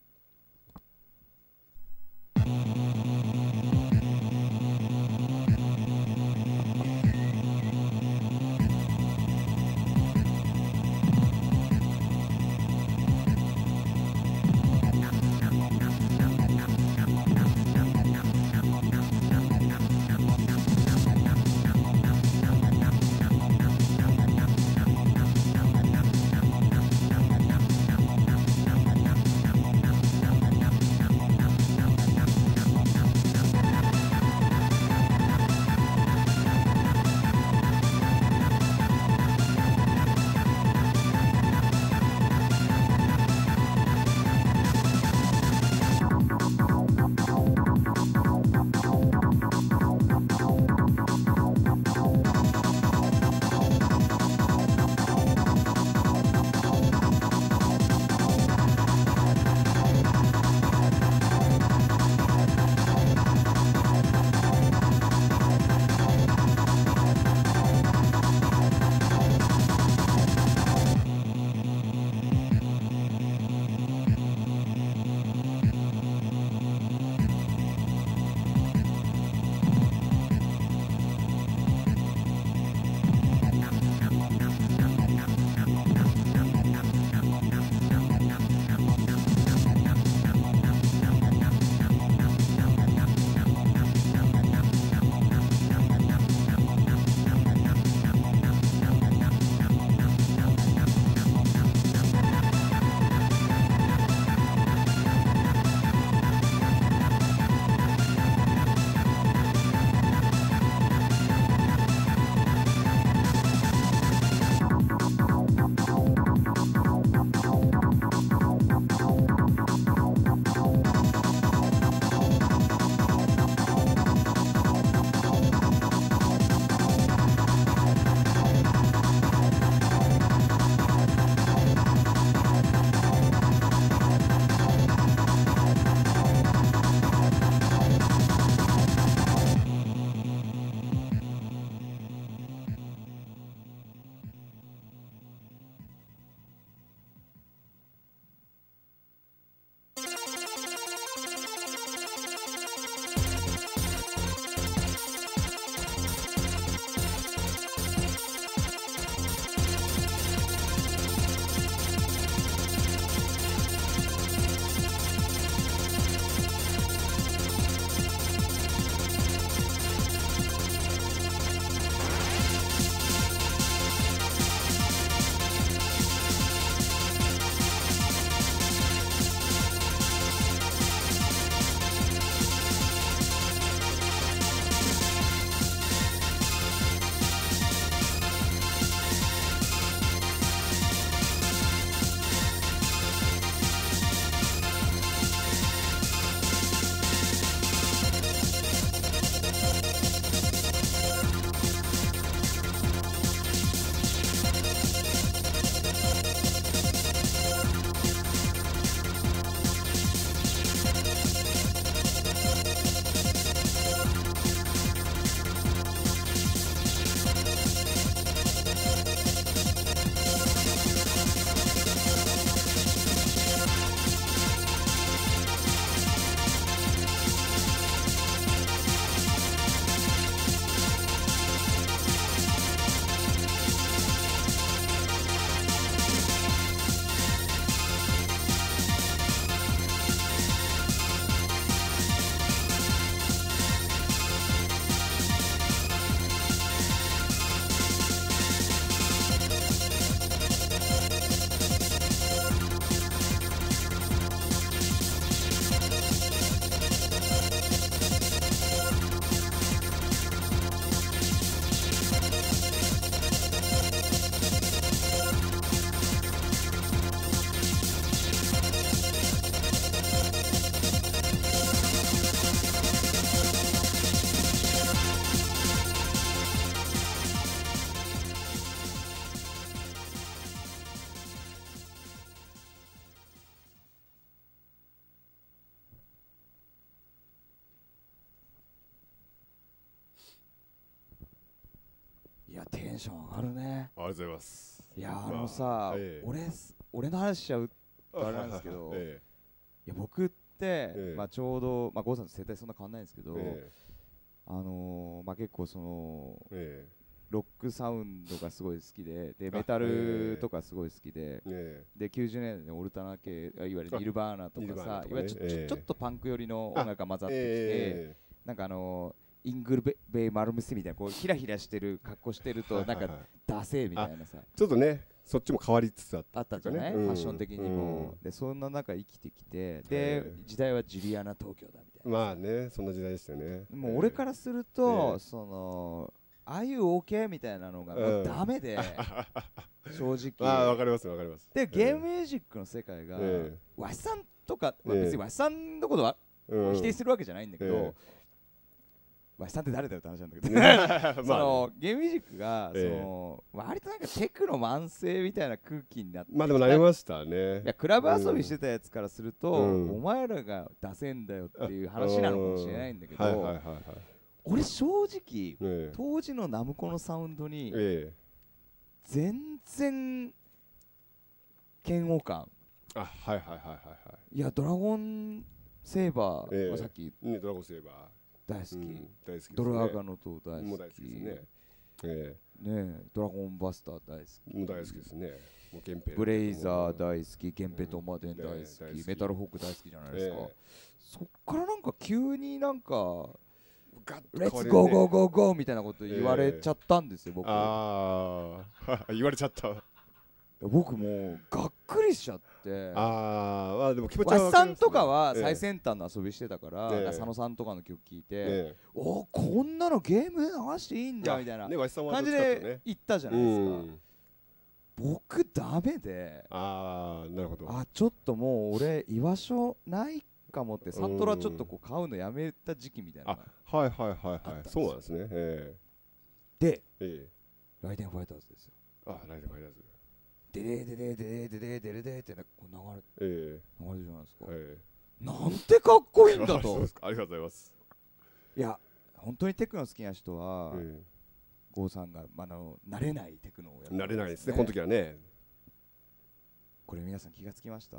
ンション上がるね。ありがとうございます。いやあのさ、俺俺の話しちゃうってあれなんですけど、いや僕ってまあちょうどまあ郷さんと世代そんな変わんないんですけど、あのまあ結構そのロックサウンドがすごい好きで、でメタルとかすごい好きで、できゅうじゅうねんだいのオルタナ系、いわゆるニルバーナとかさ、いわゆるちょっとパンク寄りの音楽が混ざってきて、なんかあのイングルベイマルムスみたいなこうヒラヒラしてる格好してるとなんかダセーみたいなさ、ちょっとねそっちも変わりつつあったあったじゃない、ファッション的にも。でそんな中生きてきて、で時代はジュリアナ東京だみたいな、まあねそんな時代でしたよね。もう俺からするとそのああいう OK みたいなのがもうダメで、正直。ああ分かります分かります。でゲームミュージックの世界が和さんとか、別に和さんのことは否定するわけじゃないんだけど、和さんって誰だよって話なんだけど、そのゲームミュージックがその割となんかテクの慢性みたいな空気になって、まあでもなりましたね。いやクラブ遊びしてたやつからするとお前らが出せんだよっていう話なのかもしれないんだけど、俺正直、えー、当時のナムコのサウンドに、えー、全然嫌悪感。あ、はいはいはいはいはい。いやドラゴンセーバー、えー、さっき、ね、ドラゴンセーバー大好き、うん、大好き、ね、ドラガノと大好き、もう大好きですね。えー、ねドラゴンバスター大好き、もう大好きですね。もうゲンペブレイザー大好き、ゲンペとマデン大好き、メタルホーク大好きじゃないですか。えー、そっからなんか急になんかレッツゴーゴーゴーゴーみたいなこと言われちゃったんですよ、僕。ああ、言われちゃった。僕もうがっくりしちゃって。ああ、でも気持ち悪い。和さんとかは最先端の遊びしてたから、佐野さんとかの曲聴いて、おお、こんなのゲームで流していいんだみたいな感じで言ったじゃないですか。僕、ダメで、ああ、なるほど。あ、ちょっともう俺、居場所ないかもって、サントラちょっとこう買うのやめた時期みたいな。はいはいはいはい、そうなんですね。で、ライデンファイターズですよ。あ、ライデンファイターズ。でれでれでれでれでれでれって流れ流れるじゃないですか。なんてかっこいいんだと。ありがとうございます。いや、本当にテクノ好きな人は、郷さんがあの慣れないテクノをやる。慣れないですね、この時はね。これ皆さん気がつきました？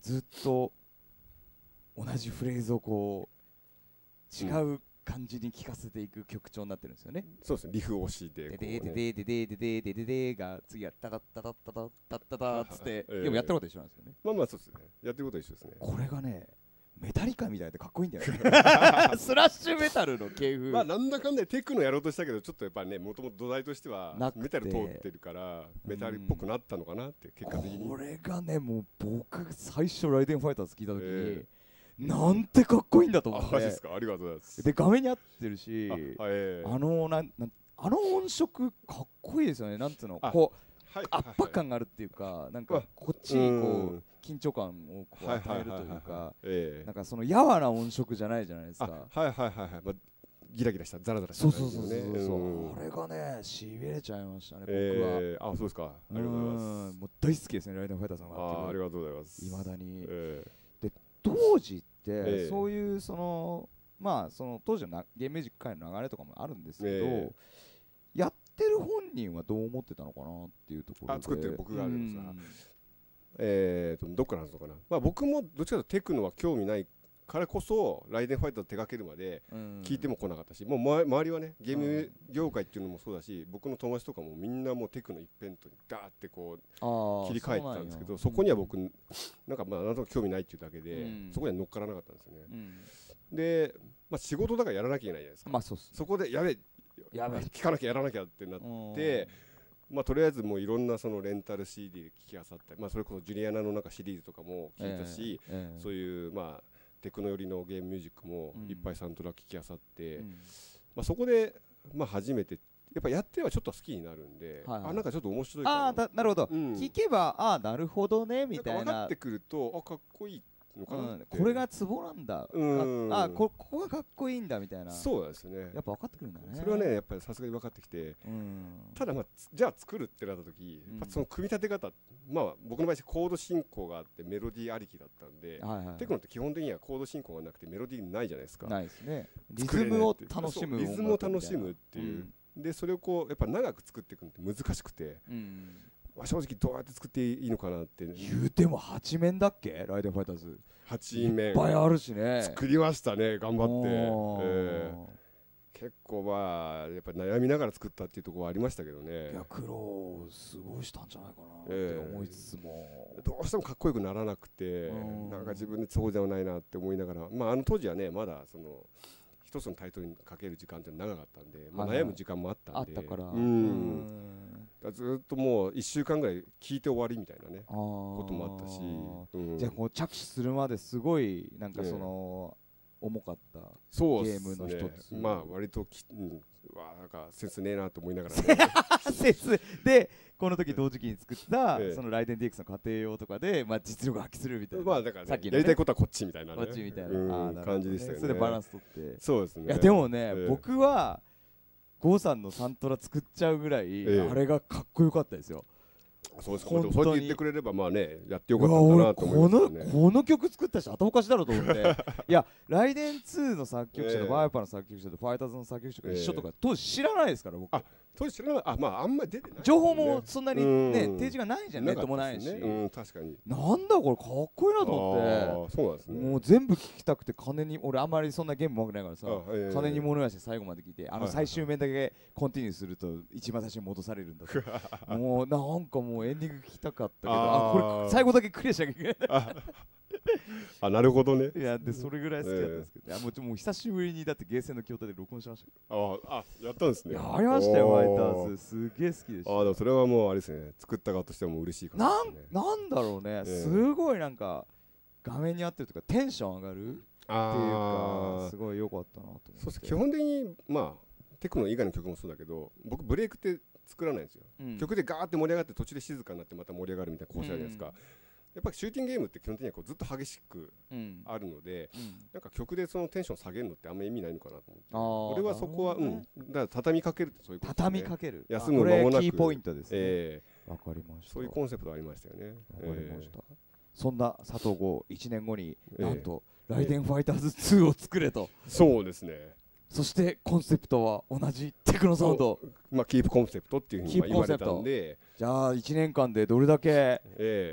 ずっと同じフレーズをこう。違う感じに聴かせていく曲調になってるんですよね。そうですね、リフ推しで。ででででででででででが次はタタタタタタタタつって、でもやってること一緒なんですよね。まあまあそうですね。やってること一緒ですね。これがね、メタリカみたいでかっこいいんだよね。スラッシュメタルの系譜。まあなんだかんだテクノやろうとしたけど、ちょっとやっぱりね、もともと土台としてはメタル通ってるから、メタルっぽくなったのかなって結果的に。これがね、もう僕最初ライデンファイターズ聴いた時に。なんてかっこいいんだと思って。で画面に合ってるし、あのなんあの音色かっこいいですよね。なんつうのこう圧迫感があるっていうか、なんかこっちにこう緊張感を与えるというか、なんかそのやわな音色じゃないじゃないですか。はいはいはいはい。ギラギラしたザラザラした。そうそうそうそうそう。あれがね痺れちゃいましたね僕は。あそうですか。ありがとうございます。もう大好きですねライデンファイターさんは。ありがとうございます。未だに。当時ってそういうそのまあその当時のゲームミュージック界の流れとかもあるんですけど、やってる本人はどう思ってたのかなっていうところで、作ってる僕があるんですが、えーとどっから話すのかな。まあ僕もどっちかというとテクノは興味ないからこそライデンファイターを手掛けるまで聞いても来なかったし、もう周りはねゲーム業界っていうのもそうだし、僕の友達とかもみんなもうテクノ一辺倒にダーってこう切り替えてたんですけど、そこには僕なんかまあなんとか興味ないっていうだけでそこには乗っからなかったんですよね。でまあ仕事だからやらなきゃいけないじゃないですか。そこでやべやべ聞かなきゃやらなきゃってなって、まあとりあえずもういろんなそのレンタル シーディー で聴き漁ったり、まあそれこそジュリアナのなんかシリーズとかも聴いたし、そういうまあテクノ寄りのゲームミュージックもいっぱいサントラ聴きあさって、うん、まあそこでまあ初めてやっぱやってはちょっと好きになるんで、はい、はい、あなんかちょっと面白いかな、あなるほど、うん、聞けばああなるほどねみたいな分かってくると、あかっこいいのかな、うん、これがツボなんだ、うん、あこここがかっこいいんだみたいな、そうですね、やっぱ分かってくるんだね。それはねやっぱりさすがに分かってきて、うん、ただまあじゃあ作るってなった時、うん、その組み立て方まあ僕の場合コード進行があってメロディーありきだったんで、テクノって基本的にはコード進行がなくてメロディーないじゃないですか。ないですね。リズムを楽しむ、リズムを楽しむっていうでそれをこうやっぱ長く作っていくのって難しくて、うん、まあ正直どうやって作っていいのかなって、ね、言うてもはちめんだっけライデンファイターズはちめんいっぱいあるしね作りましたね頑張って、えー、結構まあやっぱ悩みながら作ったっていうところはありましたけどねいや苦労すごいしたんじゃないかなって思いつつも、えー、どうしてもかっこよくならなくてなんか自分でそうではないなって思いながらまああの当時はねまだその一つのタイトルにかける時間って長かったんで、まあ、悩む時間もあったんで、あったから、うん、だからずっともういっしゅうかんぐらい聞いて終わりみたいなね、こともあったし、うん、じゃあこう着手するまですごいなんかその、えー、重かったゲームの一つ、ね、まあ割とき、うん、わなんかセンスねえなと思いながら、ね、センスでこの時同時期に作った、えー、そのライデン ディーエックス の家庭用とかで、まあ、実力発揮するみたいな、まあだからね、さっきの、ね、やりたいことはこっちみたいな、ね、こっちみたいな感じでしたよね。それでバランス取って、そうですね。いやでもね、えー、僕は郷さんのサントラ作っちゃうぐらい、えー、あれがかっこよかったですよ。そうです。本当にそうやって言ってくれればまあね、やってよかったんだなと思いますね。このこの曲作ったし頭おかしだろうと思って。いやライデンツーの作曲者とバイパーの作曲者とファイターズの作曲者が一緒とか当時知らないですから僕。当時知らないあまああんまり出てない、ね、情報もそんなにね提示がないじゃんネットもないし、ね、うん確かになんだこれかっこいいなと思ってそうなんです、ね、もう全部聴きたくて金に俺あんまりそんなゲームうまくないからさ、えー、金に物やして最後まで聴いてあの最終面だけコンティニューすると一番最初に戻されるんだともうなんかもうエンディング聴きたかったけどあこれ最後だけクリアしなきゃいけないあなるほどねいやでそれぐらい好きだったんですけど、えー、もうもう久しぶりにだってゲーセンの筐体で録音しましたけどああやったんですねやりましたよファイターズすげえ好きでしたあでもそれはもうあれですね作った側としても嬉しいから、ね、なんなんだろうね、えー、すごいなんか画面に合ってるというかテンション上がるっていうかすごい良かったなと思ってそうです基本的にまあテクノ以外の曲もそうだけど僕ブレイクって作らないんですよ、うん、曲でガーって盛り上がって途中で静かになってまた盛り上がるみたいな構成じゃないですか、うんやっぱりシューティングゲームって基本的にはこうずっと激しくあるので、うん、なんか曲でそのテンション下げるのってあんまり意味ないのかなと思って俺はそこは、ね、うんだから畳みかけるってそういうこと、ね、畳みかける休む間もなくキーポイントですね、えー、わかりましたそういうコンセプトありましたよねわかりました、えー、そんな佐藤剛いちねんごになんと、えー、ライデンファイターズツーを作れとそうですねそしてコンセプトは同じテクノサウンドまあキープコンセプトっていうふうに言われたんでじゃあいちねんかんでどれだけ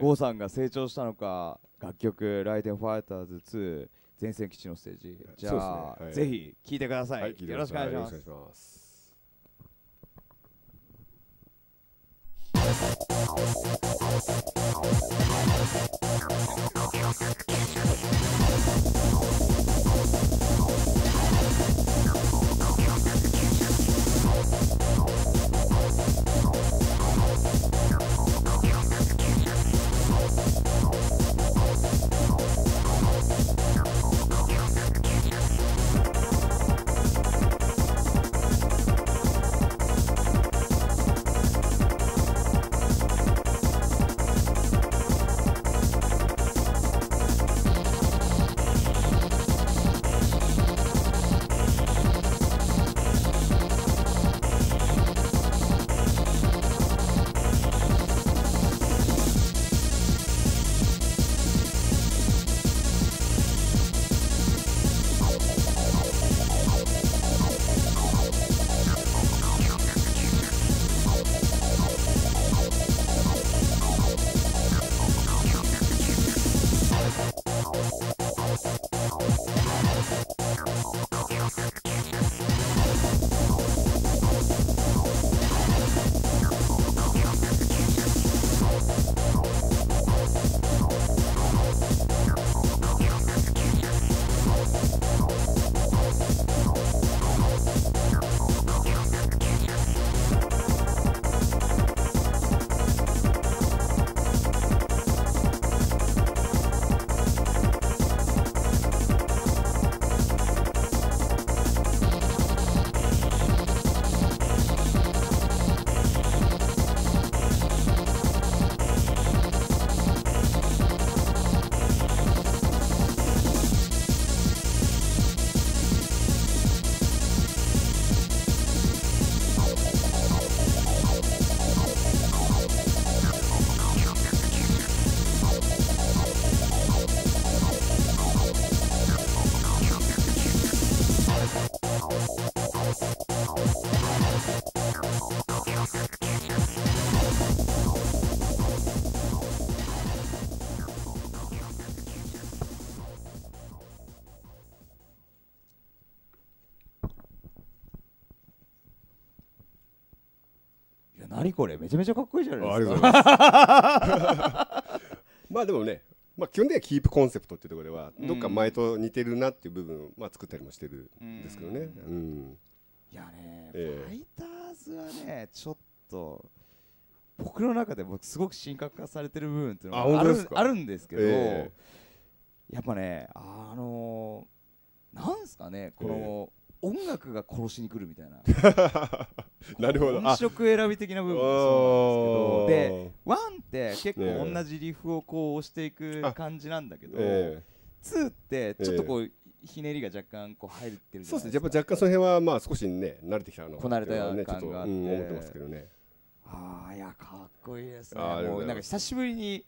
郷さんが成長したのか楽曲「ライデンファイターズツー前線基地のステージ」じゃあぜひ聴いてくださいよろしくお願いします。何これめちゃめちゃかっこいいじゃないですか。まあでもね、まあ基本的にはキープコンセプトっていうところではどっか前と似てるなっていう部分をまあ作ったりもしてるんですけどね。いやね、えー、ファイターズはねちょっと僕の中でもすごく神格化されてる部分っていうのがある、あ、あるんですけど、えー、やっぱねあのー、なんですかねこの、えー、音楽が殺しに来るみたいななるほど、音色選び的な部分もそうなんですけど、でワンって結構同じリフをこう押していく感じなんだけど、えー、ツーってちょっとこう、えーひねりが若干こう入ってるじゃないですか。そうですね。やっぱ若干その辺はまあ少しね慣れてきたのこなれたような感があって、うん、思ってますけどね。ああいやかっこいいですね。もうなんか久しぶりに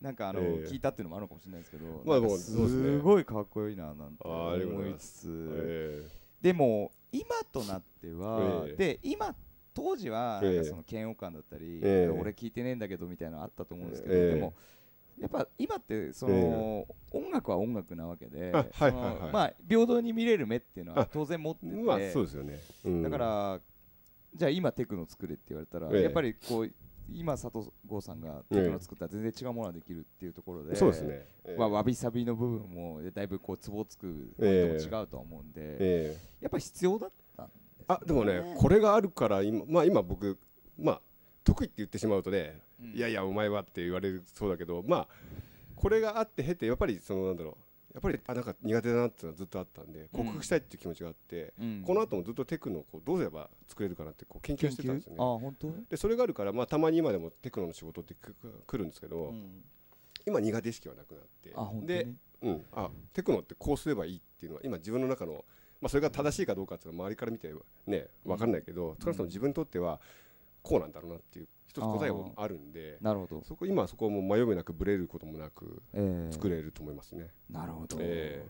なんかあの聞いたっていうのもあるかもしれないですけど、まあもうすごいかっこいいななんて思いつつ、でも今となってはで今当時はなんかその嫌悪感だったり、俺聞いてねえんだけどみたいなのあったと思うんですけど、でもやっぱ今ってその音楽は音楽なわけで、まあ平等に見れる目っていうのは当然持ってて、だからじゃあ今テクノ作れって言われたらやっぱりこう今佐藤剛さんがテクノ作ったら全然違うものができるっていうところで、わびさびの部分もだいぶこうツボつくと違うとは思うんで、やっぱ必要だったんですね。あでもねこれがあるから今まあ今僕まあ得意って言ってしまうとね、うん、いやいやお前はって言われるそうだけど、まあこれがあって経てやっぱりそのなんだろうやっぱりあなんか苦手だなっていうのはずっとあったんで克服したいっていう気持ちがあって、うん、この後もずっとテクノをこうどうすれば作れるかなってこう研究してたんですよね。あ本当？でそれがあるからまあたまに今でもテクノの仕事ってくるんですけど、うん、今苦手意識はなくなって、あ本当に？で、うん、あテクノってこうすればいいっていうのは今自分の中のまあそれが正しいかどうかっていうのは周りから見てね分かんないけど、少なくとも自分にとってはこうなんだろうなっていう一つ答えもあるんで、なるほど。そこ今そこはもう迷いなくブレることもなく作れると思いますね。えー、なるほど。え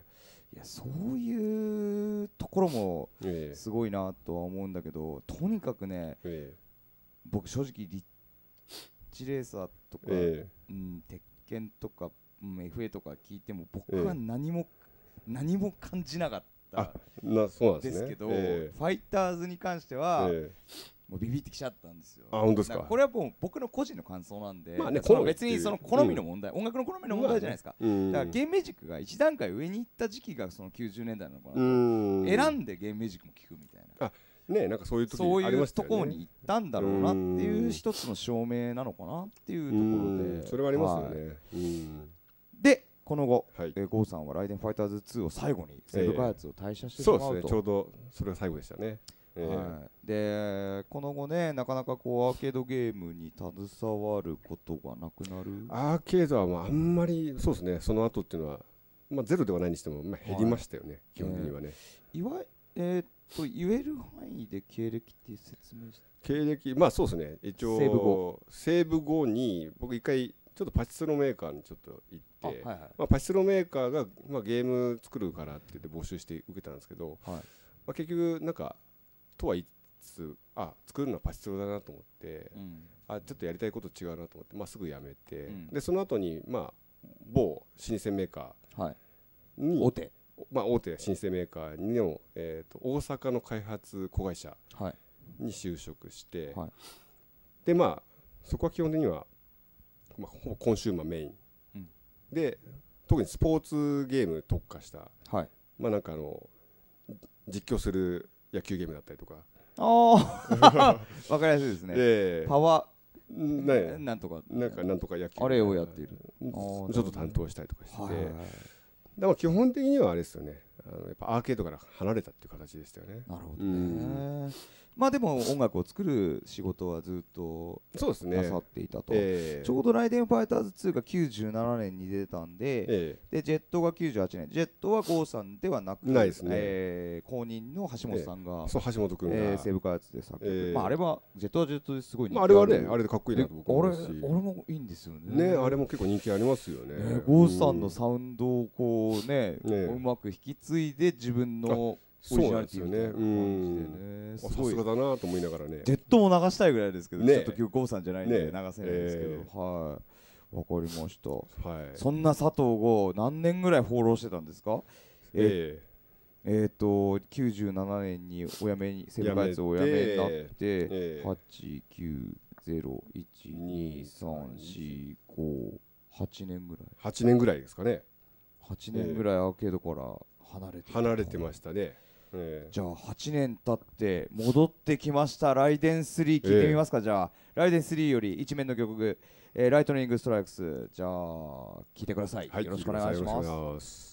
ー、いやそういうところもすごいなとは思うんだけど、えー、とにかくね、えー、僕正直リッチレーサーとか、えー、うん鉄拳とか、うん、エフエー とか聞いても僕は何も、えー、何も感じなかったですけど、ファイターズに関しては。えーもうビビってきちゃったんですよ。あ、本当ですか。これはもう僕の個人の感想なんで、別にその好みの問題、音楽の好みの問題じゃないですか。だからゲームミュージックが一段階上に行った時期がそのきゅうじゅうねんだいなのかな。選んでゲームミュージックも聴くみたいな。ね、なんかそういうところに行ったんだろうなっていう一つの証明なのかなっていうところで。それはありますよね。で、この後、ゴーさんはライデンファイターズツーを最後にセブ開発を退社してしまうと。そうですね。ちょうどそれが最後でしたね。はい、でこの後ねなかなかこうアーケードゲームに携わることがなくなる。アーケードはまああんまりそうですね、その後っていうのは、まあ、ゼロではないにしても、まあ、減りましたよね、はい、基本的にはね。いわえー、っと言える範囲で経歴って説明して経歴まあそうですね、一応セーブ後セーブ後に僕一回ちょっとパチスロメーカーにちょっと行って、はいはい、まあパチスロメーカーが、まあ、ゲーム作るからって言って募集して受けたんですけど、はい、まあ結局なんかとは言いつつ、あ作るのはパチスロだなと思って、うん、あちょっとやりたいこと違うなと思って、まあ、すぐやめて、うん、でその後にまあ某老舗メーカーに、はい、大手、まあ、大手老舗メーカーにの、えー、と大阪の開発子会社に就職して、はい、でまあそこは基本的には、まあ、ほぼコンシューマーメイン、うん、で特にスポーツゲーム特化した、はい、まあなんかあの実況する野球ゲームだったりとか。ああ、わかりやすいですね。パワーなんとかなんかなんとか野球あれをやっている。ちょっと担当したりとかして。でも基本的にはあれですよね。あのやっぱアーケードから離れたっていう形でしたよね。なるほどね。まあでも音楽を作る仕事はずっとなさっていたと。ちょうどライデンファイターズツーがきゅうじゅうななねんに出たんで、でジェットがきゅうじゅうはちねん、ジェットはゴーさんではなくて後任の橋本さんがそう橋本君が西武開発で作曲、まああれはジェットはジェットですごい人気ある。あれはねあれでかっこいいなと僕は思うし、俺もいいんですよね。ねあれも結構人気ありますよね。ゴーさんのサウンドをこうねうまく引き継いで自分のそうなんですよね。さすがだなと思いながらね。ジェットも流したいぐらいですけど、ちょっと今日ゴーさんじゃないんで流せないんですけど、はい、わかりました。そんな佐藤剛何年ぐらい放浪してたんですか？え、えーときゅうじゅうななねんにお辞めに西武ライズをお辞めになってはち、きゅう、ゼロ、いち、に、さん、よん、ご、はちねんぐらいはちねんぐらいですかね。はちねんぐらいアーケードから離れて離れてましたね。じゃあはちねん経って戻ってきましたライデンスリー聴いてみますか。じゃあライデンスリーより一面の曲ライトニングストライクス、じゃあ聴いてください。よろしくお願いします。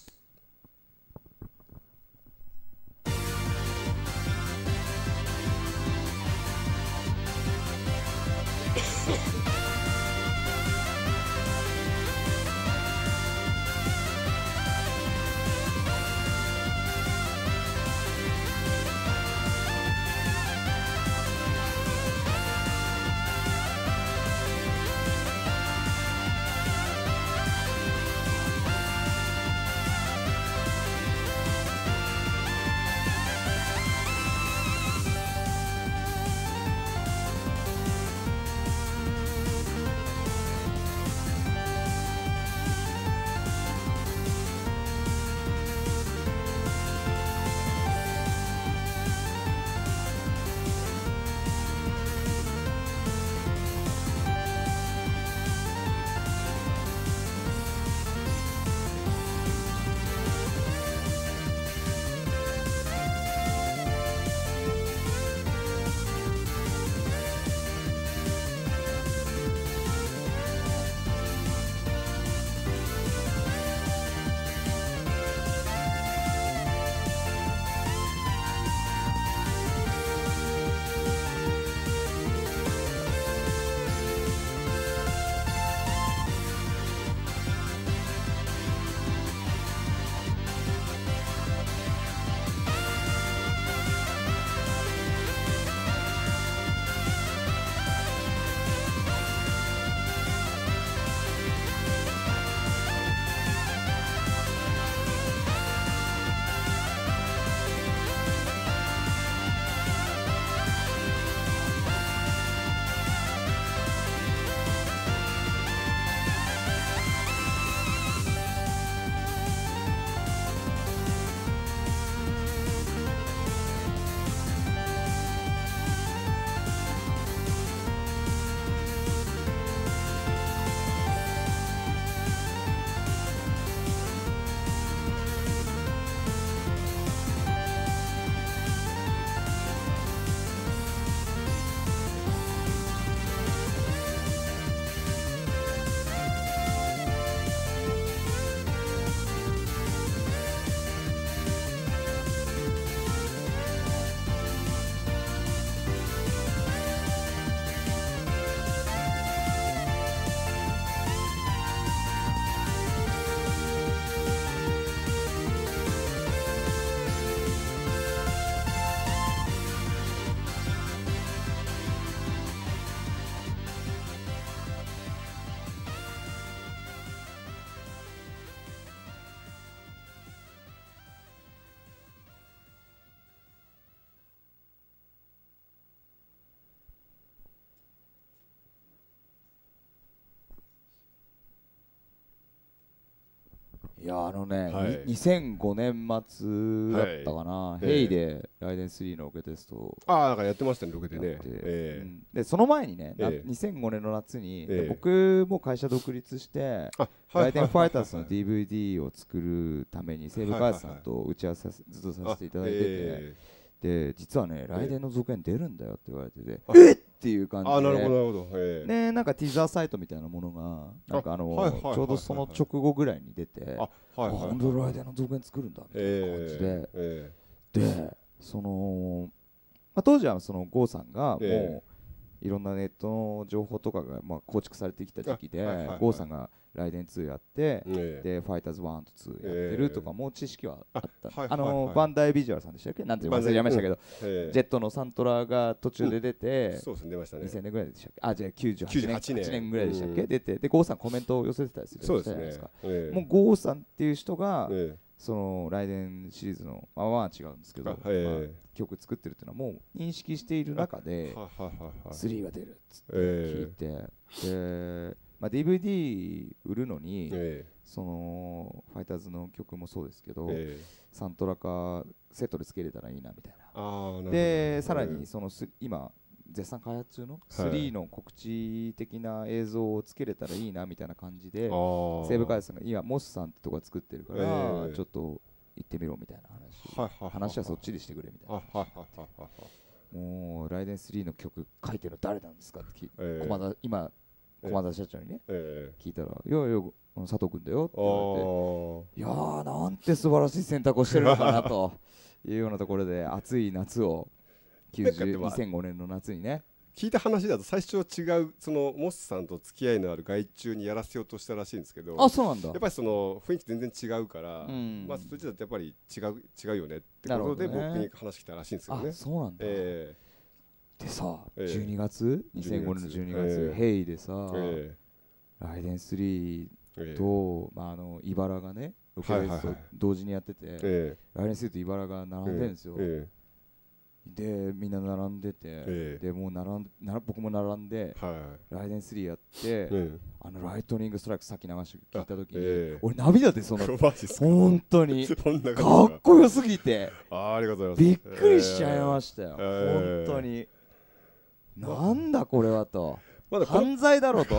いやあのね、はい、にせんごねん末だったかな、ヘイでライデンスリーのロケテストをああなんかやってましたね、ロケでね。でその前にね、にせんごねんの夏に僕も会社独立してライデンファイターズの ディーブイディー を作るために西武開発さんと打ち合わせずっとさせていただいてて、で実はねライデンの続編出るんだよって言われてて、えっっていう感じで、あ、なるほどなるほど。ね、なんかティザーサイトみたいなものがなんかあのちょうどその直後ぐらいに出て、あ、ホンドライデンの続編作るんだみたいな感じで、でそのまあ当時はその郷さんがもういろんなネットの情報とかがまあ構築されてきた時期で、郷さんがライデンツーやってでファイターズワンとツーやってるとかもう知識はあった。あのバンダイビジュアルさんでしたっけ、なんて忘れちゃいましたけど、ジェットのサントラが途中で出てにせんねんぐらいでしたっけ、あじゃあきゅうじゅうはちねんぐらいでしたっけ、出てでゴーさんコメントを寄せてたりするじゃないですか。もうゴーさんっていう人がそのライデンシリーズのまあまあ違うんですけど曲作ってるっていうのはもう認識している中でスリーが出るっつって聞いて、でまあ ディーブイディー 売るのにそのファイターズの曲もそうですけど、えー、サントラかセットでつけれたらいいなみたいな。でさらにそのす今絶賛開発中のスリーの告知的な映像をつけれたらいいなみたいな感じで、はい、西武開発さんが今モスさんってとこが作ってるから、えー、ちょっと行ってみろみたいな話、はいはい、話はそっちでしてくれみたいな。もう来年スリーの曲書いてるの誰なんですかって、えー、駒田今駒田社長にね、えー、聞いたら「いやいや佐藤君だよ」って言われて、いやーなんて素晴らしい選択をしてるのかなというようなところで、暑い夏をにせんごねんの夏にね、聞いた話だと最初は違うそのモスさんと付き合いのある外注にやらせようとしたらしいんですけど、あそうなんだ、やっぱりその雰囲気全然違うから、うん、まあそれじゃやっぱり違う違うよねってことで僕に話したらしいんですよね。あそうなんだ、えー、でさじゅうにがつにせんごねんのじゅうにがつヘイでさ、えー、ライデンスリーと、まあ、あの茨がねロケレースを同時にやってて、えー、ライデンスリーと茨が並んでるんですよ。えーえーでみんな並んでて、ええ、でもう並んな僕も並んで、はい、ライデンスリーやって、ええ、あのライトニングストライクさっき流して聞いた時に、ええ、俺涙でその本当にかっこよすぎてびっくりしちゃいましたよ、ええ、本当に、ええ、なんだこれはと、まだ犯罪だろうと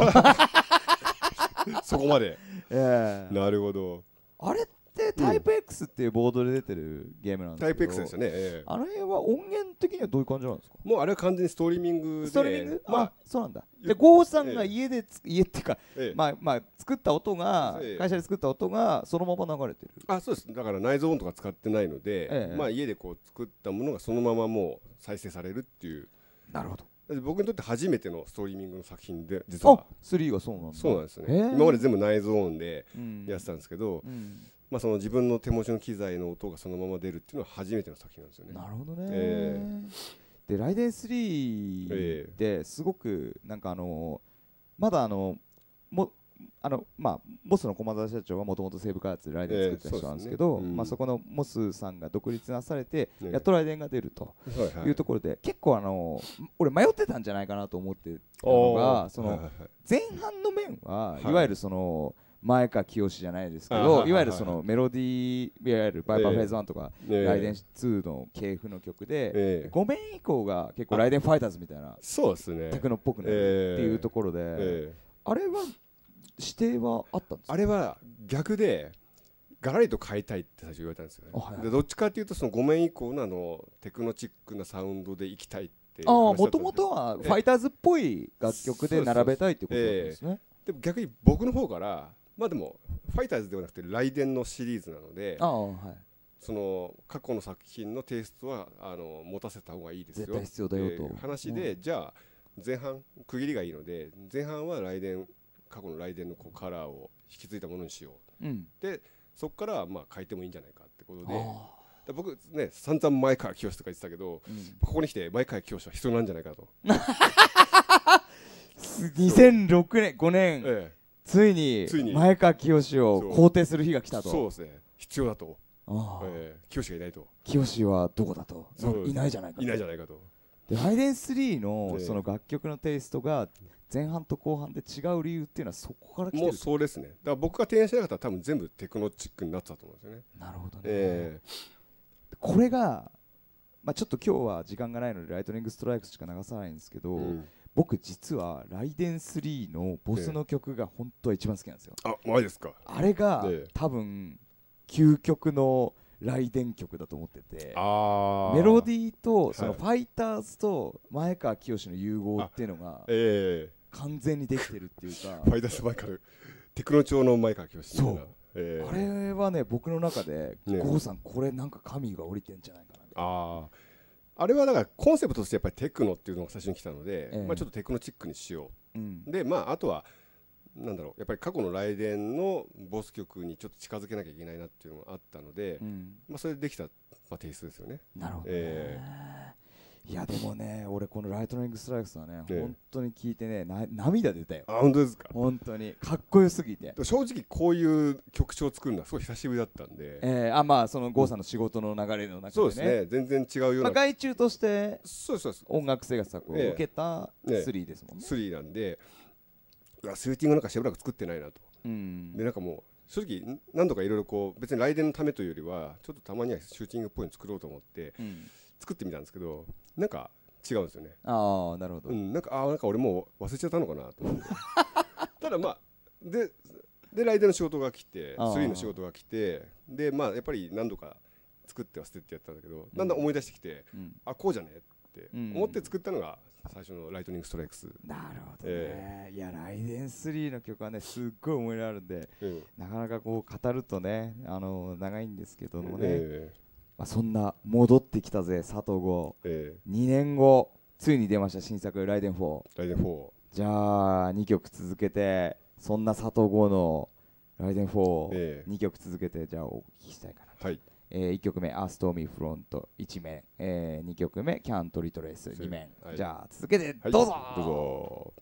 そこまで、ええ、なるほど。あれでタイプ X っていうボードで出てるゲームなんですけど、タイプ X ですよね、えー、あの辺は音源的にはどういう感じなんですか。もうあれは完全にストリーミングで、ストリーミング、まあそうなんだ。で郷さんが家でつ、えー、家っていうか、えー、まあまあ作った音が、えー、会社で作った音がそのまま流れてる。あそうです。だから内蔵音とか使ってないので、えー、まあ家でこう作ったものがそのままもう再生されるっていう。なるほど。僕にとって初めてのストリーミングの作品で、実はスリーがそうなんだ。そうなんですね、えー、今まで全部内蔵音でやってたんですけど、うんうん、まあその自分の手持ちの機材の音がそのまま出るっていうのは初めての作品なんですよね。なるほどね、えー、でライデンスリーですごくなんかあのまだあのもあのまあモスの駒澤社長はもともと西武開発でライデン作った人なんですけど、えー そ, ねうん、まあそこのモスさんが独立なされて、ね、やっとライデンが出るというところで、はいはい、結構あの俺迷ってたんじゃないかなと思ってたのがその前半の面はいわゆるその、はい、前川清じゃないですけど、いわゆるそのメロディー、いわゆるバイパーフェーズワンとかライデンツーの系譜の曲でごめん以降が結構ライデンファイターズみたいなテクノっぽくなるっていうところで、あれは指定はあったんですか。あれは逆でガラリと変えたいって最初言われたんですよね。でどっちかというとそのごめん以降のあのテクノチックなサウンドでいきたいっていう。ああもともとはファイターズっぽい楽曲で並べたいってことなんですね。でも逆に僕の方からまあでもファイターズではなくてライデンのシリーズなので、その過去の作品のテイストはあの持たせた方がいいですよ、絶対必要だよと話で、じゃあ前半区切りがいいので前半はライデン過去のライデンのこうカラーを引き継いだものにしよう、でそこからまあ変えてもいいんじゃないかってことで、僕ね散々前川清とか言ってたけど、ここに来て前川清は必要なんじゃないかとにせんろくねんごねんついに前川清を肯定する日が来たと。そうですね、必要だと、清がいないと、清はどこだと、いないじゃないかと、いないじゃないかと。ライデンスリーのその楽曲のテイストが前半と後半で違う理由っていうのはそこから来てる。もうそうですね、だから僕が提案しなかったら多分全部テクノチックになってたと思うんですよね。なるほどね。これがまあちょっと今日は時間がないのでライトニングストライクしか流さないんですけど、僕実はライデンスリーのボスの曲が本当は一番好きなんですよ。あ、マジですか。あれが多分究極のライデン曲だと思ってて、メロディーとそのファイターズと前川清の融合っていうのが完全にできてるっていうか、ファイターズ前からテクノ調の前川清みたいな。そう、えー、あれはね僕の中で郷さんこれなんか神が降りてんじゃないかな。ああ、あれはだからコンセプトとしてやっぱりテクノっていうのが最初に来たので、ええ、まあちょっとテクノチックにしよう、うん、でまああとはなんだろう、やっぱり過去のライデンのボス曲にちょっと近づけなきゃいけないなっていうのがあったので、うん、まあそれでできた、まあ、テイストですよね。なるほどね、えー、いやでもね俺このライトニングストライクスはね、ええ、本当に聞いてねな涙出たよ。あ、本当ですか。本当にかっこよすぎて正直こういう曲調を作るのはすごい久しぶりだったんで、えー、あまあその郷さんの仕事の流れの中でね、そうですね、全然違うような、まあ外注として音楽制作を受けたスリーですもんね。スリーなんでシューティングなんかしばらく作ってないなと、うん、でなんかもう正直何度かいろいろこう別に来年のためというよりはちょっとたまにはシューティングっぽいの作ろうと思って作ってみたんですけど、なんか違うんですよね。ああなるほど、うん、なんかああなんか俺もう忘れちゃったのかなと思ってただまあでで来年の仕事が来てスリーの仕事が来てでまあやっぱり何度か作っては捨ててやったんだけど、だんだん思い出してきて、うん、あこうじゃねって思って作ったのが最初のライトニングストライクス。なるほどね、えー、いや来年スリーの曲はねすっごい思い入れあるんで、うん、なかなかこう語るとねあの長いんですけどもね、えーまあそんな戻ってきたぜ佐藤剛、えー、にねんごついに出ました新作ライデンフォー。ライデンフォーじゃあにきょく続けてそんな佐藤剛のライデンフォーをにきょく続けてじゃあお聞きしたいかなと、はい、えー、いっきょくめ「アストーミーフロント」いちめん、えー、にきょくめ「キャントリトレース」にめん、はい、じゃあ続けてどうぞ、はい、どうぞ。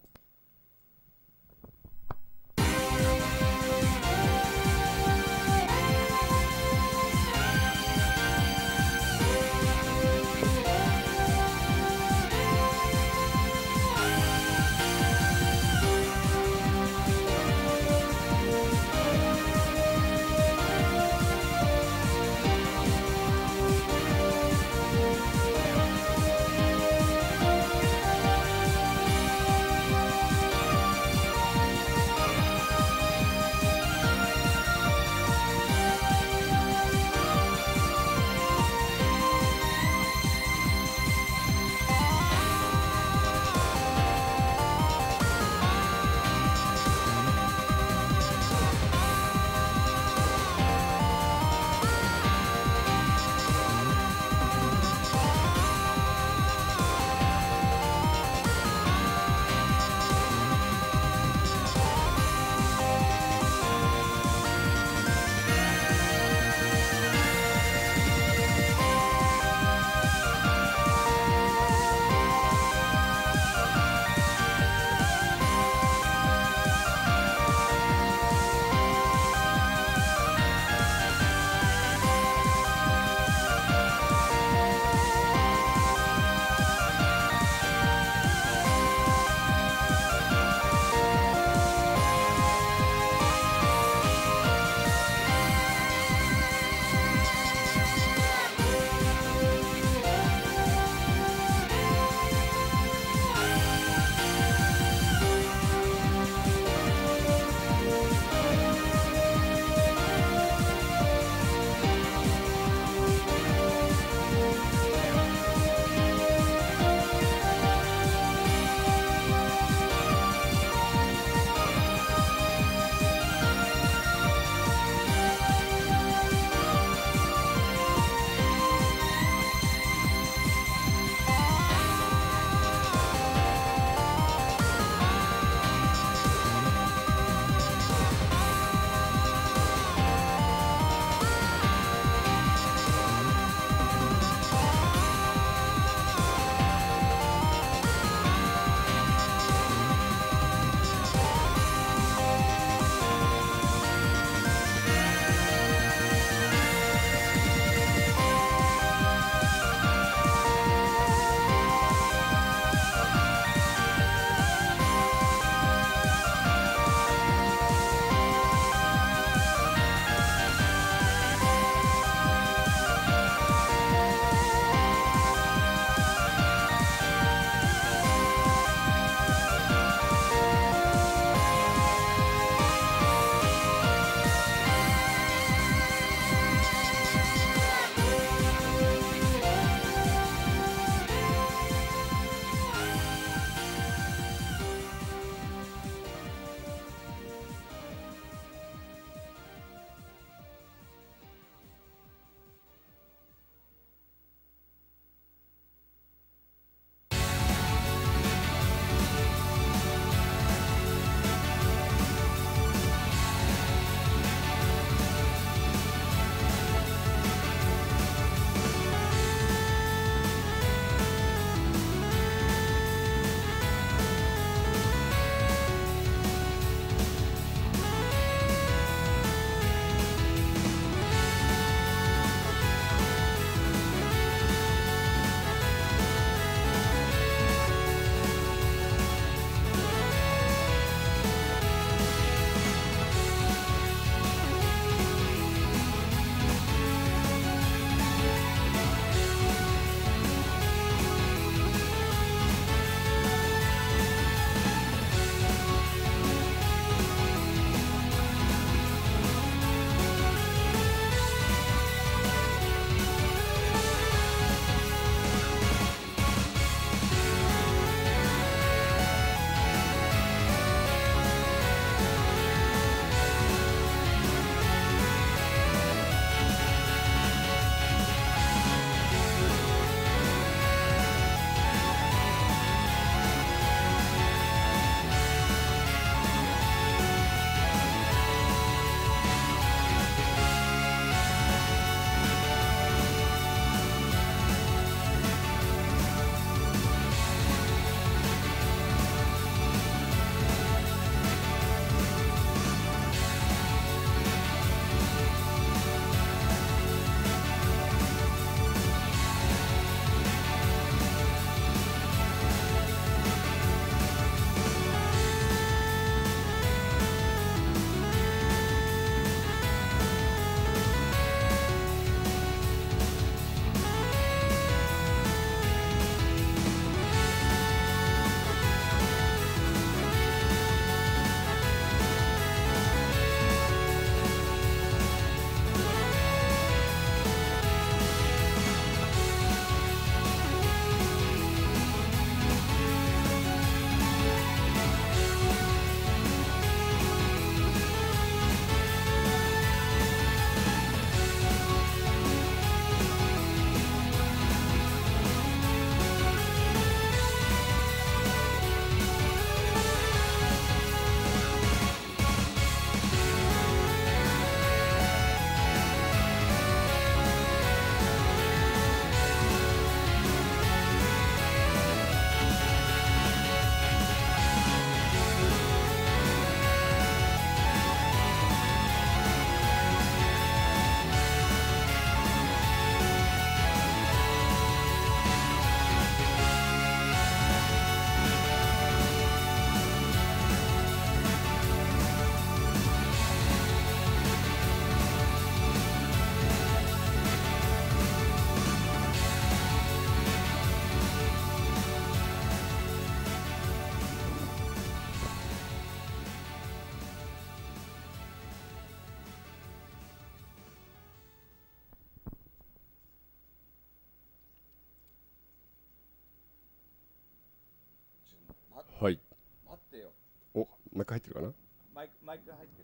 はい。待ってよ。お、マイク入ってるかな？マイク、マイク入って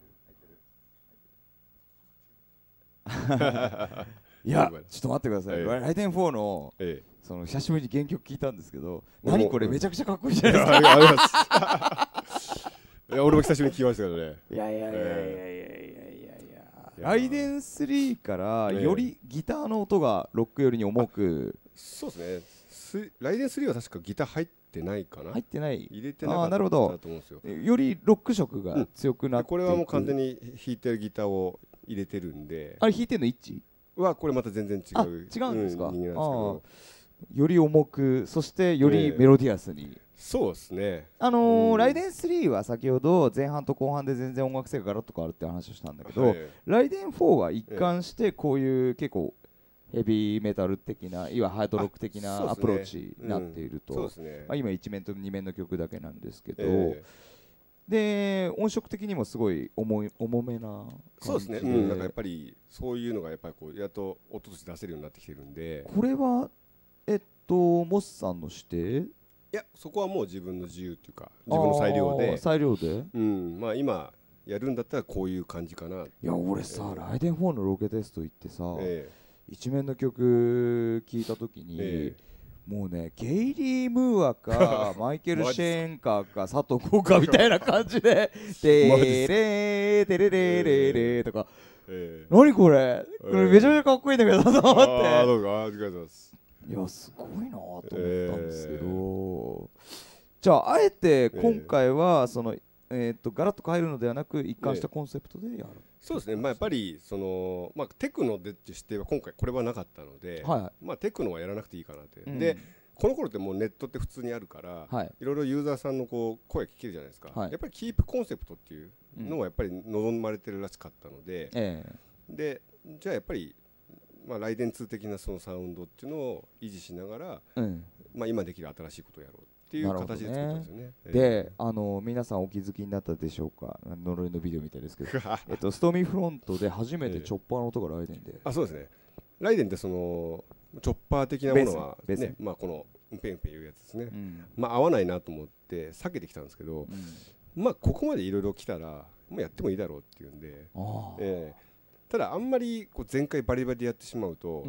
る？入ってる？入ってる？いや、ちょっと待ってください。ライデンフォーのその久しぶりに原曲聞いたんですけど、何これめちゃくちゃかっこいいじゃないですか。ありがとうございます。俺も久しぶりに聞きましたけどね。いやいやいやいやいやいやいや。ライデンスリーからよりギターの音がロックよりに重く。そうですね。ライデンスリーは確かギター入って入ってないかな。入ってない。入れてなかったと思うんですよ。よりロック色が強くなっていく。これはもう完全に弾いてるギターを入れてるんで。あれ弾いてるのいちはこれまた全然違う。違うんですか。より重く、そしてよりメロディアスに。そうですね。あのライデンスリーは先ほど前半と後半で全然音楽性がガラッと変わるって話をしたんだけど、ライデンフォーは一貫してこういう結構ヘビーメタル的な、いわハードロック的なアプローチになっていると、今いち面とに面の曲だけなんですけど、えー、で音色的にもすごい重い重めな感じで、そうですね、うん、なんかやっぱりそういうのがやっぱりこうやっと音として出せるようになってきてるんで、これはえっとモスさんの指定？いや、そこはもう自分の自由っていうか、自分の裁量で、裁量で、うん、まあ今やるんだったらこういう感じかな。いや俺さ、えー、ライデンフォーのロケテスト行ってさ、えー一面の曲聴いたときに、ええ、もうね、ゲイリー・ムーアかマイケル・シェーンカーか佐藤浩かみたいな感じで「テレーテレレレレ」とか「何これ、これめちゃめちゃかっこいいんだけど」と思って、ああどうもありがとうございます。いやすごいなと思ったんですけど、えー、じゃああえて今回はその、えーえっとガラッと変えるのではなく一貫したコンセプトでやる。そうですね。まあやっぱりそのまあテクノでって指定は今回これはなかったので、まあテクノはやらなくていいかなって。でこの頃ってもうネットって普通にあるから、いろいろユーザーさんのこう声聞けるじゃないですか。やっぱりキープコンセプトっていうのはやっぱり望まれてるらしかったので、でじゃあやっぱりまあライデンツー的なそのサウンドっていうのを維持しながら、まあ今できる新しいことをやろうっていう形で作ったんですよね。で、あの皆さんお気づきになったでしょうか。呪いのビデオみたいですけど、えっとストーミーフロントで初めてチョッパーの音がライデンで、あ、そうですね。ライデンってそのチョッパー的なものはね、まあこのうんぺんうんぺんいうやつですね。まあ合わないなと思って避けてきたんですけど、まあここまでいろいろ来たらもうやってもいいだろうっていうんで、ただあんまりこう全開バリバリやってしまうと。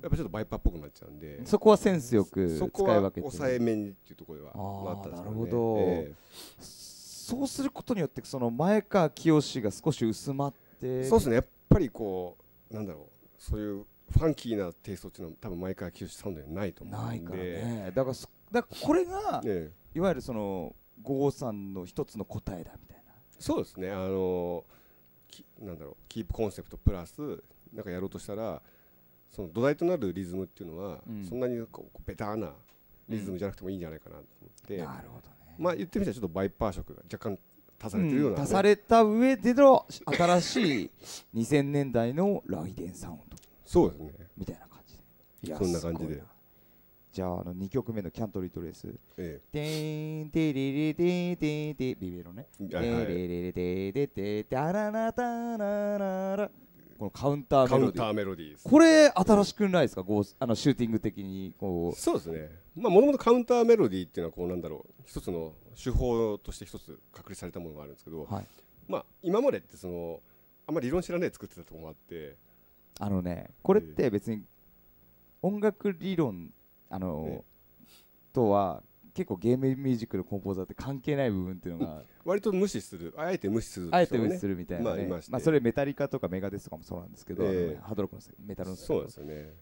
やっぱちょっとバイパーっぽくなっちゃうんで、そこはセンスよく使い分けて、抑えめにっていうところではあったんですよね。なるほど、えー、そうすることによってその前川清が少し薄まって、そうですね、やっぱりこうなんだろう、そういうファンキーなテイストっていうのは多分前川清サウンドにはないと思うんで、ないからね。だからそだからこれが、えー、いわゆるその郷さんの一つの答えだみたいな。そうですね、あのなんだろう、キープコンセプトプラスなんかやろうとしたら、その土台となるリズムっていうのは、うん、そんなにこうベターなリズムじゃなくてもいいんじゃないかなと思って、うん、なるほどね。まあ言ってみたらちょっとバイパー色が若干足されてるような、うん、足された上での新しいにせんねんだいのライデンサウンド、そうですね、みたいな感じで、そんな感じで。じゃあ、あのにきょくめのキャントリートレース。ええ。てんてれれてててビビロね。てれれててててあららたららら。このカウンターメロディー、これ新しくないですか、あのシューティング的にこう。そうですね、まあもともとカウンターメロディーっていうのはこうなんだろう、一つの手法として一つ確立されたものがあるんですけど、はい、まあ今までってそのあんまり理論知らないで作ってたところもあって、あのね、これって別に音楽理論あの、ね、とは結構ゲームミュージックのコンポーザーって関係ない部分っていうのが割と無視する、あえて無視する、あえて無視するみたいなね。まあそれメタリカとかメガデスとかもそうなんですけど、ハードロックのメタルの、そうですよね。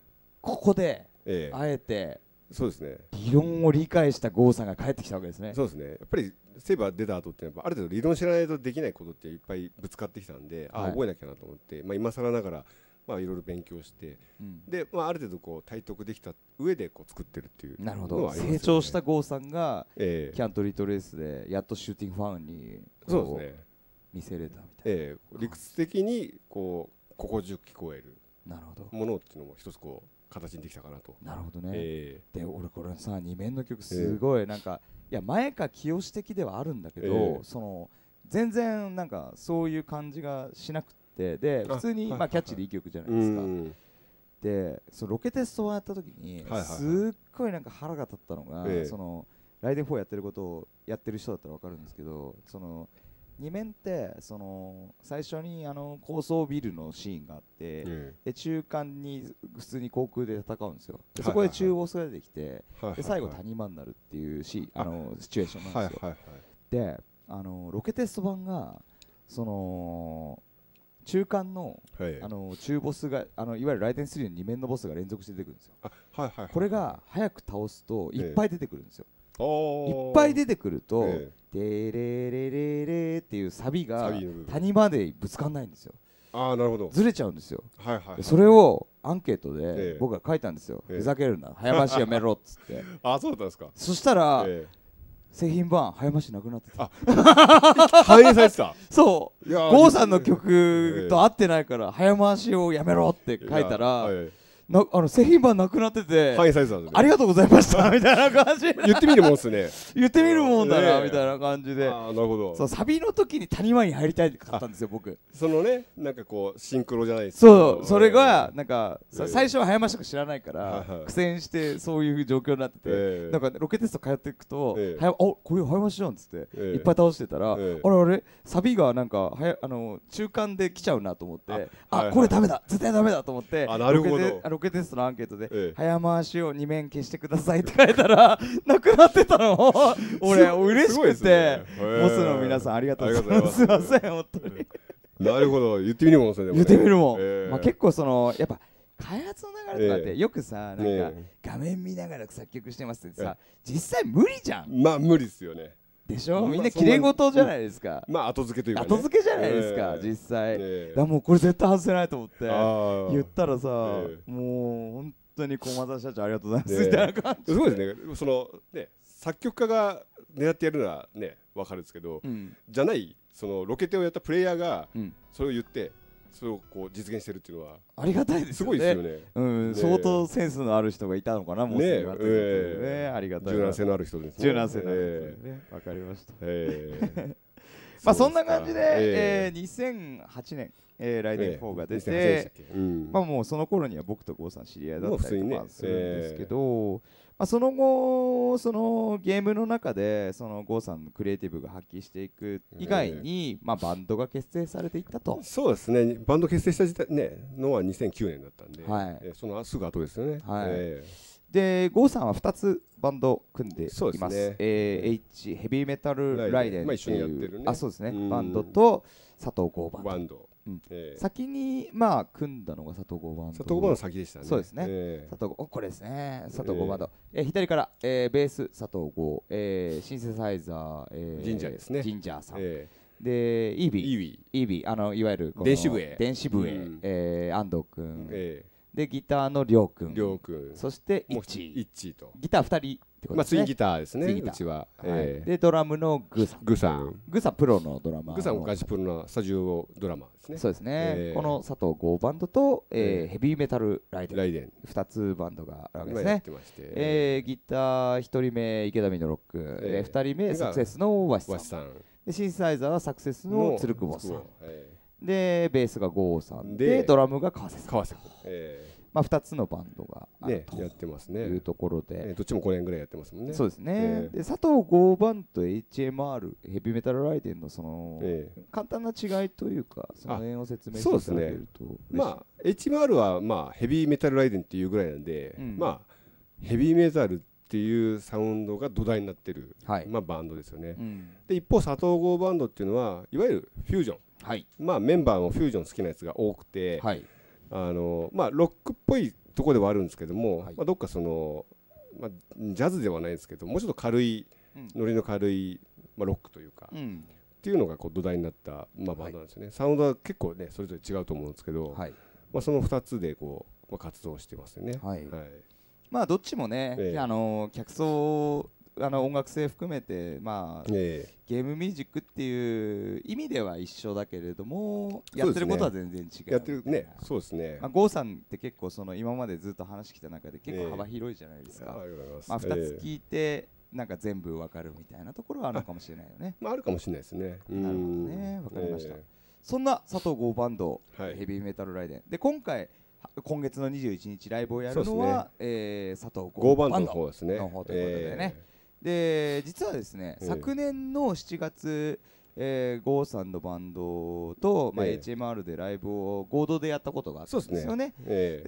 ここであえて、そうですね、理論を理解した郷さんが帰ってきたわけですね。そうですね、やっぱりセーバー出た後ってやっぱある程度理論知らないとできないことっていっぱいぶつかってきたんで、ああ覚えなきゃなと思って、まあ今更ながらまあいろいろ勉強して、うん、でまあある程度こう体得できた上でこう作ってるっていうのはありますよね。なるほど。成長した郷さんが、えー、キャントリートレースでやっとシューティングファンにそうですね見せれたみたいな。えー、理屈的にこう心地よく聞こえるものっていうのも一つこう形にできたかなと。なるほどね。えー、で俺これさに面の曲すごいなんか、えー、いや前川清的ではあるんだけど、えー、その全然なんかそういう感じがしなくて。で普通にまあキャッチでいい曲じゃないですか。でそのロケテストをやった時にすっごいなんか腹が立ったのが、そのライデンフォーやってることをやってる人だったら分かるんですけど、そのに面ってその最初にあの高層ビルのシーンがあって、うん、で中間に普通に航空で戦うんですよ。でそこで中央空出てきて、で最後谷間になるっていうシあのシチュエーションなんですよ。であのロケテスト版がその中間の、はい、あの中ボスがあのいわゆるライデンスリーのに面のボスが連続して出てくるんですよ。これが早く倒すといっぱい出てくるんですよ。えー、いっぱい出てくると「デレレレレ」っていうサビが谷までぶつかんないんですよ。あーなるほど、ずれちゃうんですよ。それをアンケートで僕が書いたんですよ。えー、ふざけるな、早回しやめろっつって。あ、そうだったんですか。そしたら、えー製品版早回しなくなってた。反映されてた。そう。郷さんの曲と合ってないから早回しをやめろって書いたら、なあの製品版なくなってて、反映されてたんで。ありがとうございましたみたいな感じ。言ってみるもんですね。言ってみるもんだなみたいな感じで。ああなるほど。そうサビの時に谷間に入りたいって買ったんですよ僕。そのねなんかこうシンクロじゃないですか。そうそれがなんか最初は早回しとか知らないから苦戦してそういう状況になってて、なんかロケテスト通っていくと早おこれ早回しなんつっていっぱい倒してたら、あれあれサビがなんか早あの中間で来ちゃうなと思って、あこれダメだ絶対ダメだと思って。あなるほど。ロケテストのアンケートで早回しをに面消してくださいって書いたらなくなってたの。俺嬉しくて、ボスの皆さんありがとうございます。すいません本当に。なるほど、言ってみるもんそれでも。言ってみるもん。まあ結構そのやっぱ開発の流れとかってよくさ、なんか画面見ながら作曲してますってさ、実際無理じゃん。まあ無理ですよね。でしょ、みんな綺麗事じゃないですか。まあ後付けというか後付けじゃないですか実際。だもうこれ絶対外せないと思って言ったらさ、もう本当に駒沢社長ありがとうございますみたいな感じ。すごいですね。そのね作曲家が狙ってやるならねわかるんですけど、じゃないそのロケテをやったプレイヤーがそれを言ってそれをこう実現してるっていうのはありがたいですよね。すごいですよね。うん、相当センスのある人がいたのかなもうね。ええ、ありがたい。柔軟性のある人です。柔軟性のある人ね。わかりました。まあそんな感じでにせんはちねんライデンフォーが出て、まあもうその頃には僕と郷さん知り合いだったりとかするんですけど、まあその後そのゲームの中でその郷さんのクリエイティブが発揮していく以外に、まあバンドが結成されていったと。そうですね。バンド結成した時代ねのはにせんきゅうねんだったんで、そのすぐ後ですよね。で郷さんはふたつバンド組んでいます。 H ヘビーメタルライデンっていうバンドと佐藤剛バンド、先にまあ組んだのが佐藤剛バンド、佐藤剛バンド先でしたね。そうですね、佐藤剛これですね、佐藤剛バンド左からベース佐藤剛、シンセサイザージンジャーですね、ジンジャーさんで、イービーイービーあのいわゆる電子笛電子笛安藤君で、ギターのりょうくん、りょうくん、そしていっちー、いっちーとギターふたりってことですね。まあツインギターですねうちは。でドラムのグさん、グさんグさんプロのドラマー、グさんもガチプロのスタジオドラマーですね。そうですね。この佐藤剛バンドとヘビーメタルライデンふたつバンドがあるわけですね。えギターひとりめ池田美のロック、ふたりめサクセスのわしさんで、シンセサイザーはサクセスの鶴久保さんで、ベースが郷さんで、ドラムが川瀬さん、まあふたつのバンドがあるというところで、どっちもごねんぐらいやってますもんね。そうですね。佐藤剛バンド エイチエムアール ヘビーメタルライデンのその簡単な違いというか、その辺を説明していただけると。まあ エイチエムアール はまあヘビーメタルライデンっていうぐらいなんで、まあヘビーメタルっていうサウンドが土台になってるまあバンドですよね。で一方佐藤剛バンドっていうのはいわゆるフュージョン、はい、まあメンバーもフュージョン好きなやつが多くて、はい、あのまあロックっぽいところではあるんですけども、はい、まあどっかその、まあ、ジャズではないんですけどもうちょっと軽い、うん、ノリの軽い、まあ、ロックというか、うん、っていうのがこう土台になった、まあ、バンドなんですよね、はい、サウンドは結構ねそれぞれ違うと思うんですけど、はい、まあそのふたつでこう、まあ、活動してますよね。はい、はい、まあどっちもね、えー、あの客層あの音楽性含めて、まあえー、ゲームミュージックっていう意味では一緒だけれども、ね、やってることは全然違う。やってるね。そうですね。まあ郷さんって結構その今までずっと話してきた中で結構幅広いじゃないですか。えー、まあふたつ聞いて、えー、なんか全部わかるみたいなところはあるかもしれないよね。あまああるかもしれないですね。なるほどね。わかりました。えー、そんな佐藤剛バンド、はい、ヘビーメタルライデンで今回。今月のにじゅういちにちライブをやるのは、ねえー、佐藤剛バンドの方ということでね、で実はですね、昨年のしちがつ、えー、ゴーさんのバンドと、まあ、エイチエムアール でライブを合同でやったことがあったんですよね。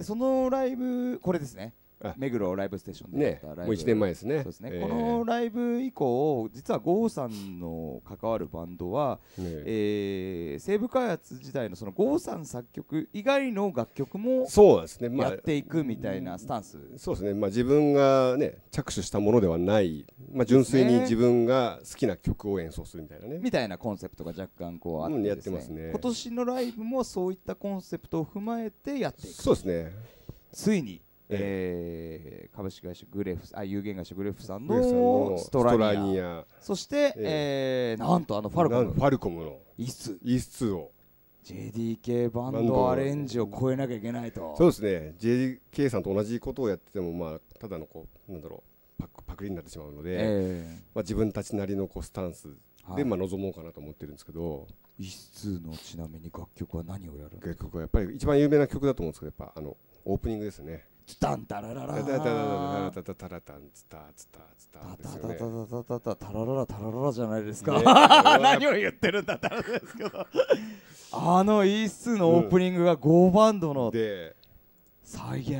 そのライブ、これですね、目黒ライブステーションでやったライブ、もういちねんまえですね。このライブ以降、実はゴーさんの関わるバンドは、えー、西部開発時代のそのゴーさん作曲以外の楽曲もやっていくみたいなスタンス。そうですね、まあ、自分が、ね、着手したものではない、まあ、純粋に自分が好きな曲を演奏するみたいなね、みたいなコンセプトが若干こうあってですね、うん、やってますね。今年のライブもそういったコンセプトを踏まえてやっていく。そうですね、ついにえー、株式会社グレフあ有限会社グレフさんのストラニア、そして、えー、なんとあのファルコムのファルコムのイスイスを ジェイディーケー バンドアレンジを超えなきゃいけないと。そうですね、 ジェイディーケー さんと同じことをやってても、まあ、ただのこうなんだろうパクパクリになってしまうので、えーまあ、自分たちなりのこうスタンスで、まあ、望もうかなと思ってるんですけど、イスのちなみに楽曲は何をやるんですか。楽曲はやっぱり一番有名な曲だと思うんですけど、やっぱあのオープニングですね。タンタラララタタタタタタタタンツタツタツタタタタタタタラララタラララじゃないですか。何を言ってるんだって話ですけど、あのイースのオープニングがゴーバンドの再現。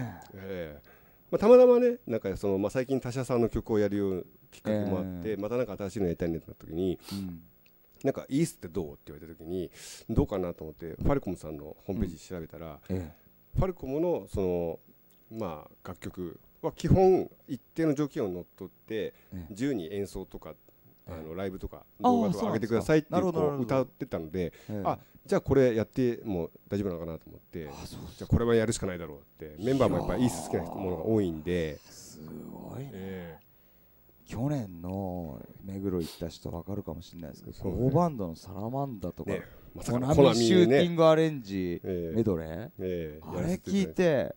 たまたまね、なんかそのまあ最近他社さんの曲をやるようなきっかけもあって、またなんか新しいのやりたいねってなった時に、なんかイースってどうって言われた時にどうかなと思ってファルコムさんのホームページ調べたら、ファルコムのそのまあ楽曲は基本一定の条件をのっとって自由に演奏とかあのライブとか動画とか上げてくださいって歌ってたので、あじゃあこれやっても大丈夫なのかなと思って、じゃあこれはやるしかないだろうって。メンバーもやっぱりいい好きなものが多いんで。すごいね。去年の目黒行った人分かるかもしれないですけど、ゴーバンドのサラマンダとかコナミシューティングアレンジメドレー、あれ聞いて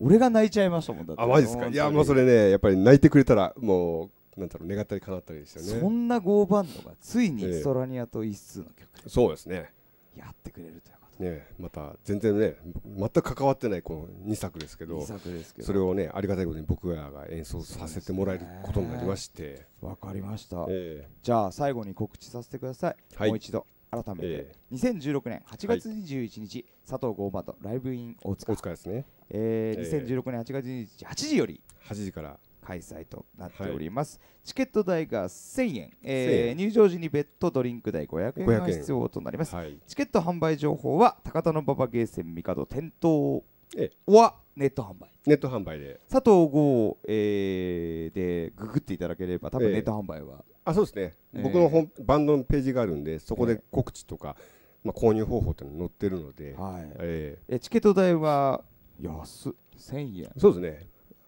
俺が泣いちゃいましたもん。だってあ、マジですか。いやもうそれね、やっぱり泣いてくれたらもうなんだろう、願ったり叶ったりでしたね。そんなゴーバンドがついにストラニアと一通の曲、えー、そうですね、やってくれるということで、ね、また全然ね全く関わってないこのにさくですけど、にさくですけど、それをねありがたいことに僕らが演奏させてもらえることになりまして。わかりました、えー、じゃあ最後に告知させてください、はい、もう一度改めて、にせんじゅうろくねんはちがつにじゅういちにち、はい、佐藤ゴーバンドライブイン大塚、大塚ですね。えー、にせんじゅうろくねんはちがつにじゅういちにちはちじよりはちじから開催となっております、はい、チケット代がせんえん、えー、せんえん入場時に別途ドリンク代ごひゃくえんが必要となります、はい、チケット販売情報は高田の馬場ゲーセン帝店頭はネット販売、ネット販売で佐藤剛、えー、でググっていただければ多分ネット販売は、えー、あそうですね、えー、僕の本バンドのページがあるんで、そこで告知とか、えー、まあ購入方法というのが載ってるので、はい、えー、チケット代は安せんえん。そうですね。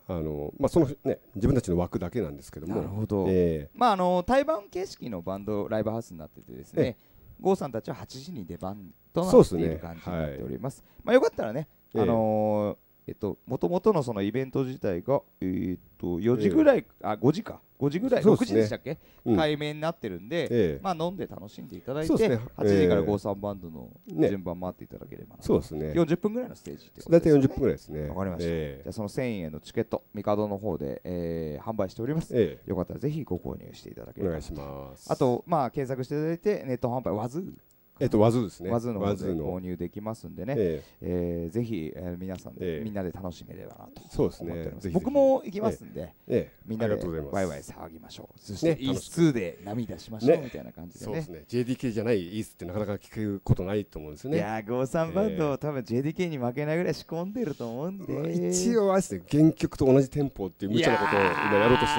あのまあそのね自分たちの枠だけなんですけども。なるほど。えー、まああの対バン形式のバンドライブハウスになっててですね。ゴーさんたちははちじに出番となっている感じになっております。すね、はい、まあよかったらね、あのー、えっと元々のそのイベント自体がえー、っとよじぐらい、えー、あごじか。ごじぐらい、ね、ろくじでしたっけ、うん、対面になってるんで、ええ、まあ飲んで楽しんでいただいて、ね、はちじからゴーさんバンドの順番待っていただければな、ね、そうですね、よんじゅっぷんぐらいのステージってことですね。大体よんじゅっぷんぐらいですね。わかりました、ええ、じゃあそのせんえんのチケット帝の方で、えー、販売しております、ええ、よかったらぜひご購入していただければ。お願いします。あとまあ検索していただいてネット販売ワズーえっとワズですね。ワズの方で購入できますんでね。ええ、ぜひ皆さんでみんなで楽しめればなと。そうですね。僕も行きますんで、みんなでワイワイ騒ぎましょう。そしてイースツーで涙しましょうみたいな感じでね。そうですね。ジェイディーケー じゃないイースってなかなか聞くことないと思うんですよね。いやー、ゴーさんバンド多分 ジェイディーケー に負けないぐらい仕込んでると思うんで。一応あえて原曲と同じテンポっていう無茶なことを今やろうとしてて、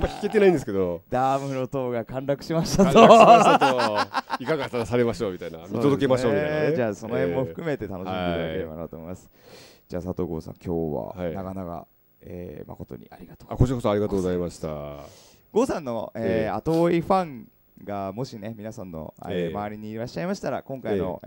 まあ弾けてないんですけど。ダームの塔が陥落しましたと。いかがされましょう。みたいな、見届けましょうみたいなね。じゃあその辺も含めて楽しんでいただければなと思います。じゃあ佐藤剛さん、今日は長々誠にありがとう。こちらこそありがとうございました。剛さんの後追いファンがもしね皆さんの周りにいらっしゃいましたら、今回の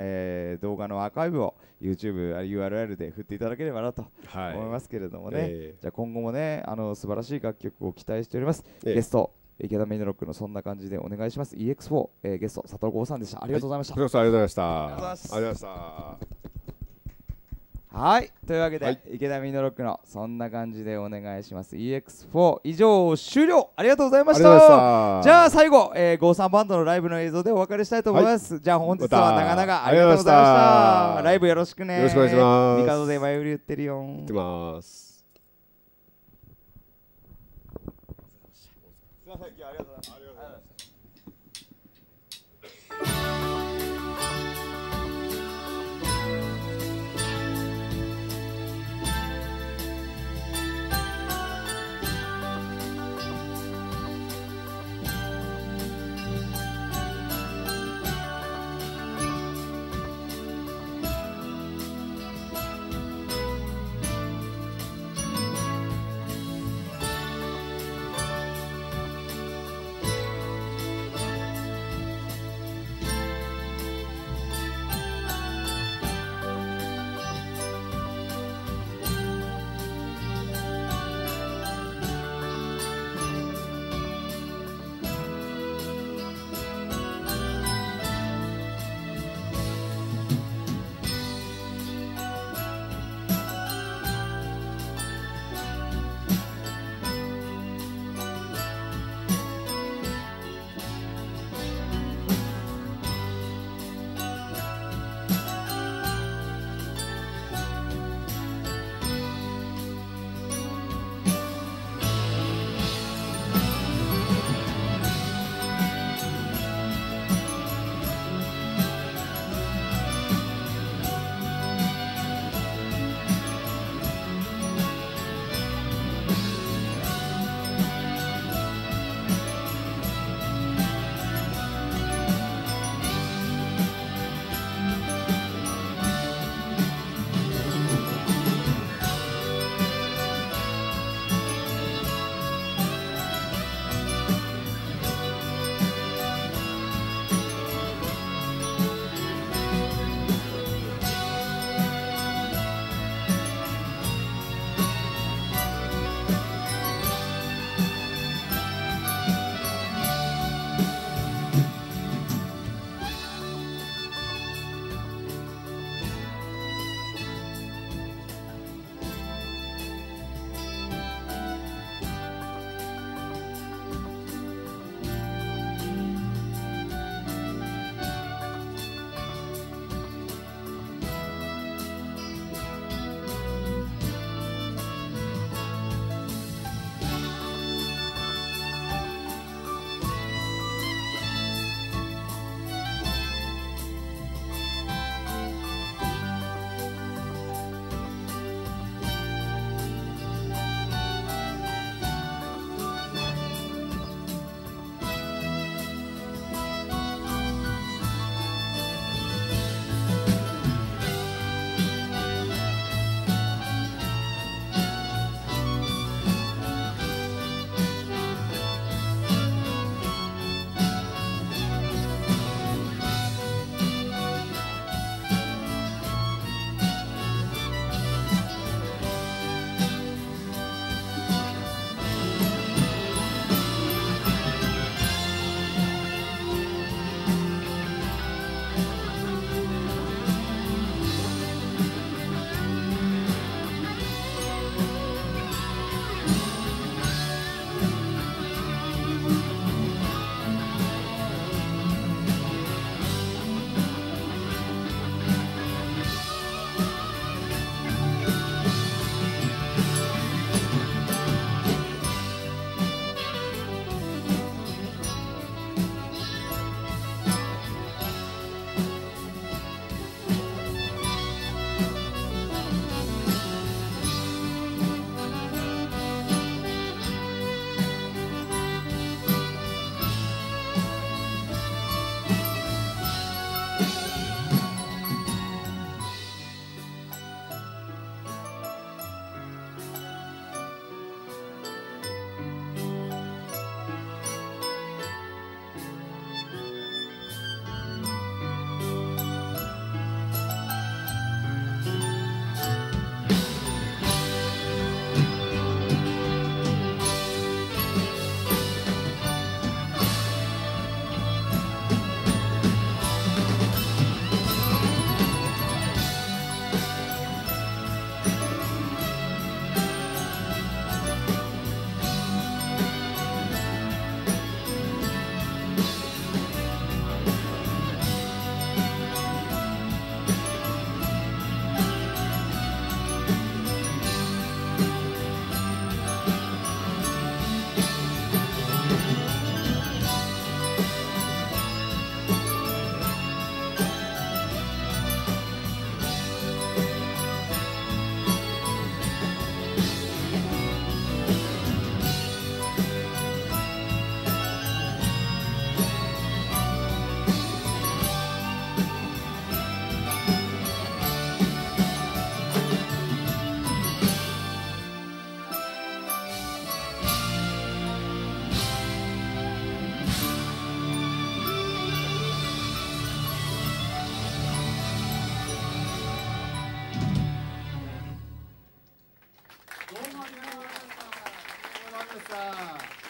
動画のアーカイブを YouTube、ユーアールエル で振っていただければなと思いますけれどもね。じゃあ今後もね、あの素晴らしい楽曲を期待しております。ゲスト池田メイドロックのそんな感じでお願いします。 イーエックスフォー、えー、ゲスト佐藤剛さんでした。ありがとうございました。ありがとうございました。はい、というわけで、はい、池田美乃ロックのそんな感じでお願いします。 イーエックスフォー 以上終了。ありがとうございました。じゃあ最後、えー、ゴーサンバンドのライブの映像でお別れしたいと思います、はい、じゃあ本日は長々ありがとうございました。ライブよろしくね。よろしくお願いします。ミカドで前売り売ってるよ。売ってます。すいません、今日はありがとうございました。ありがとうございました。どうもありがとうございました。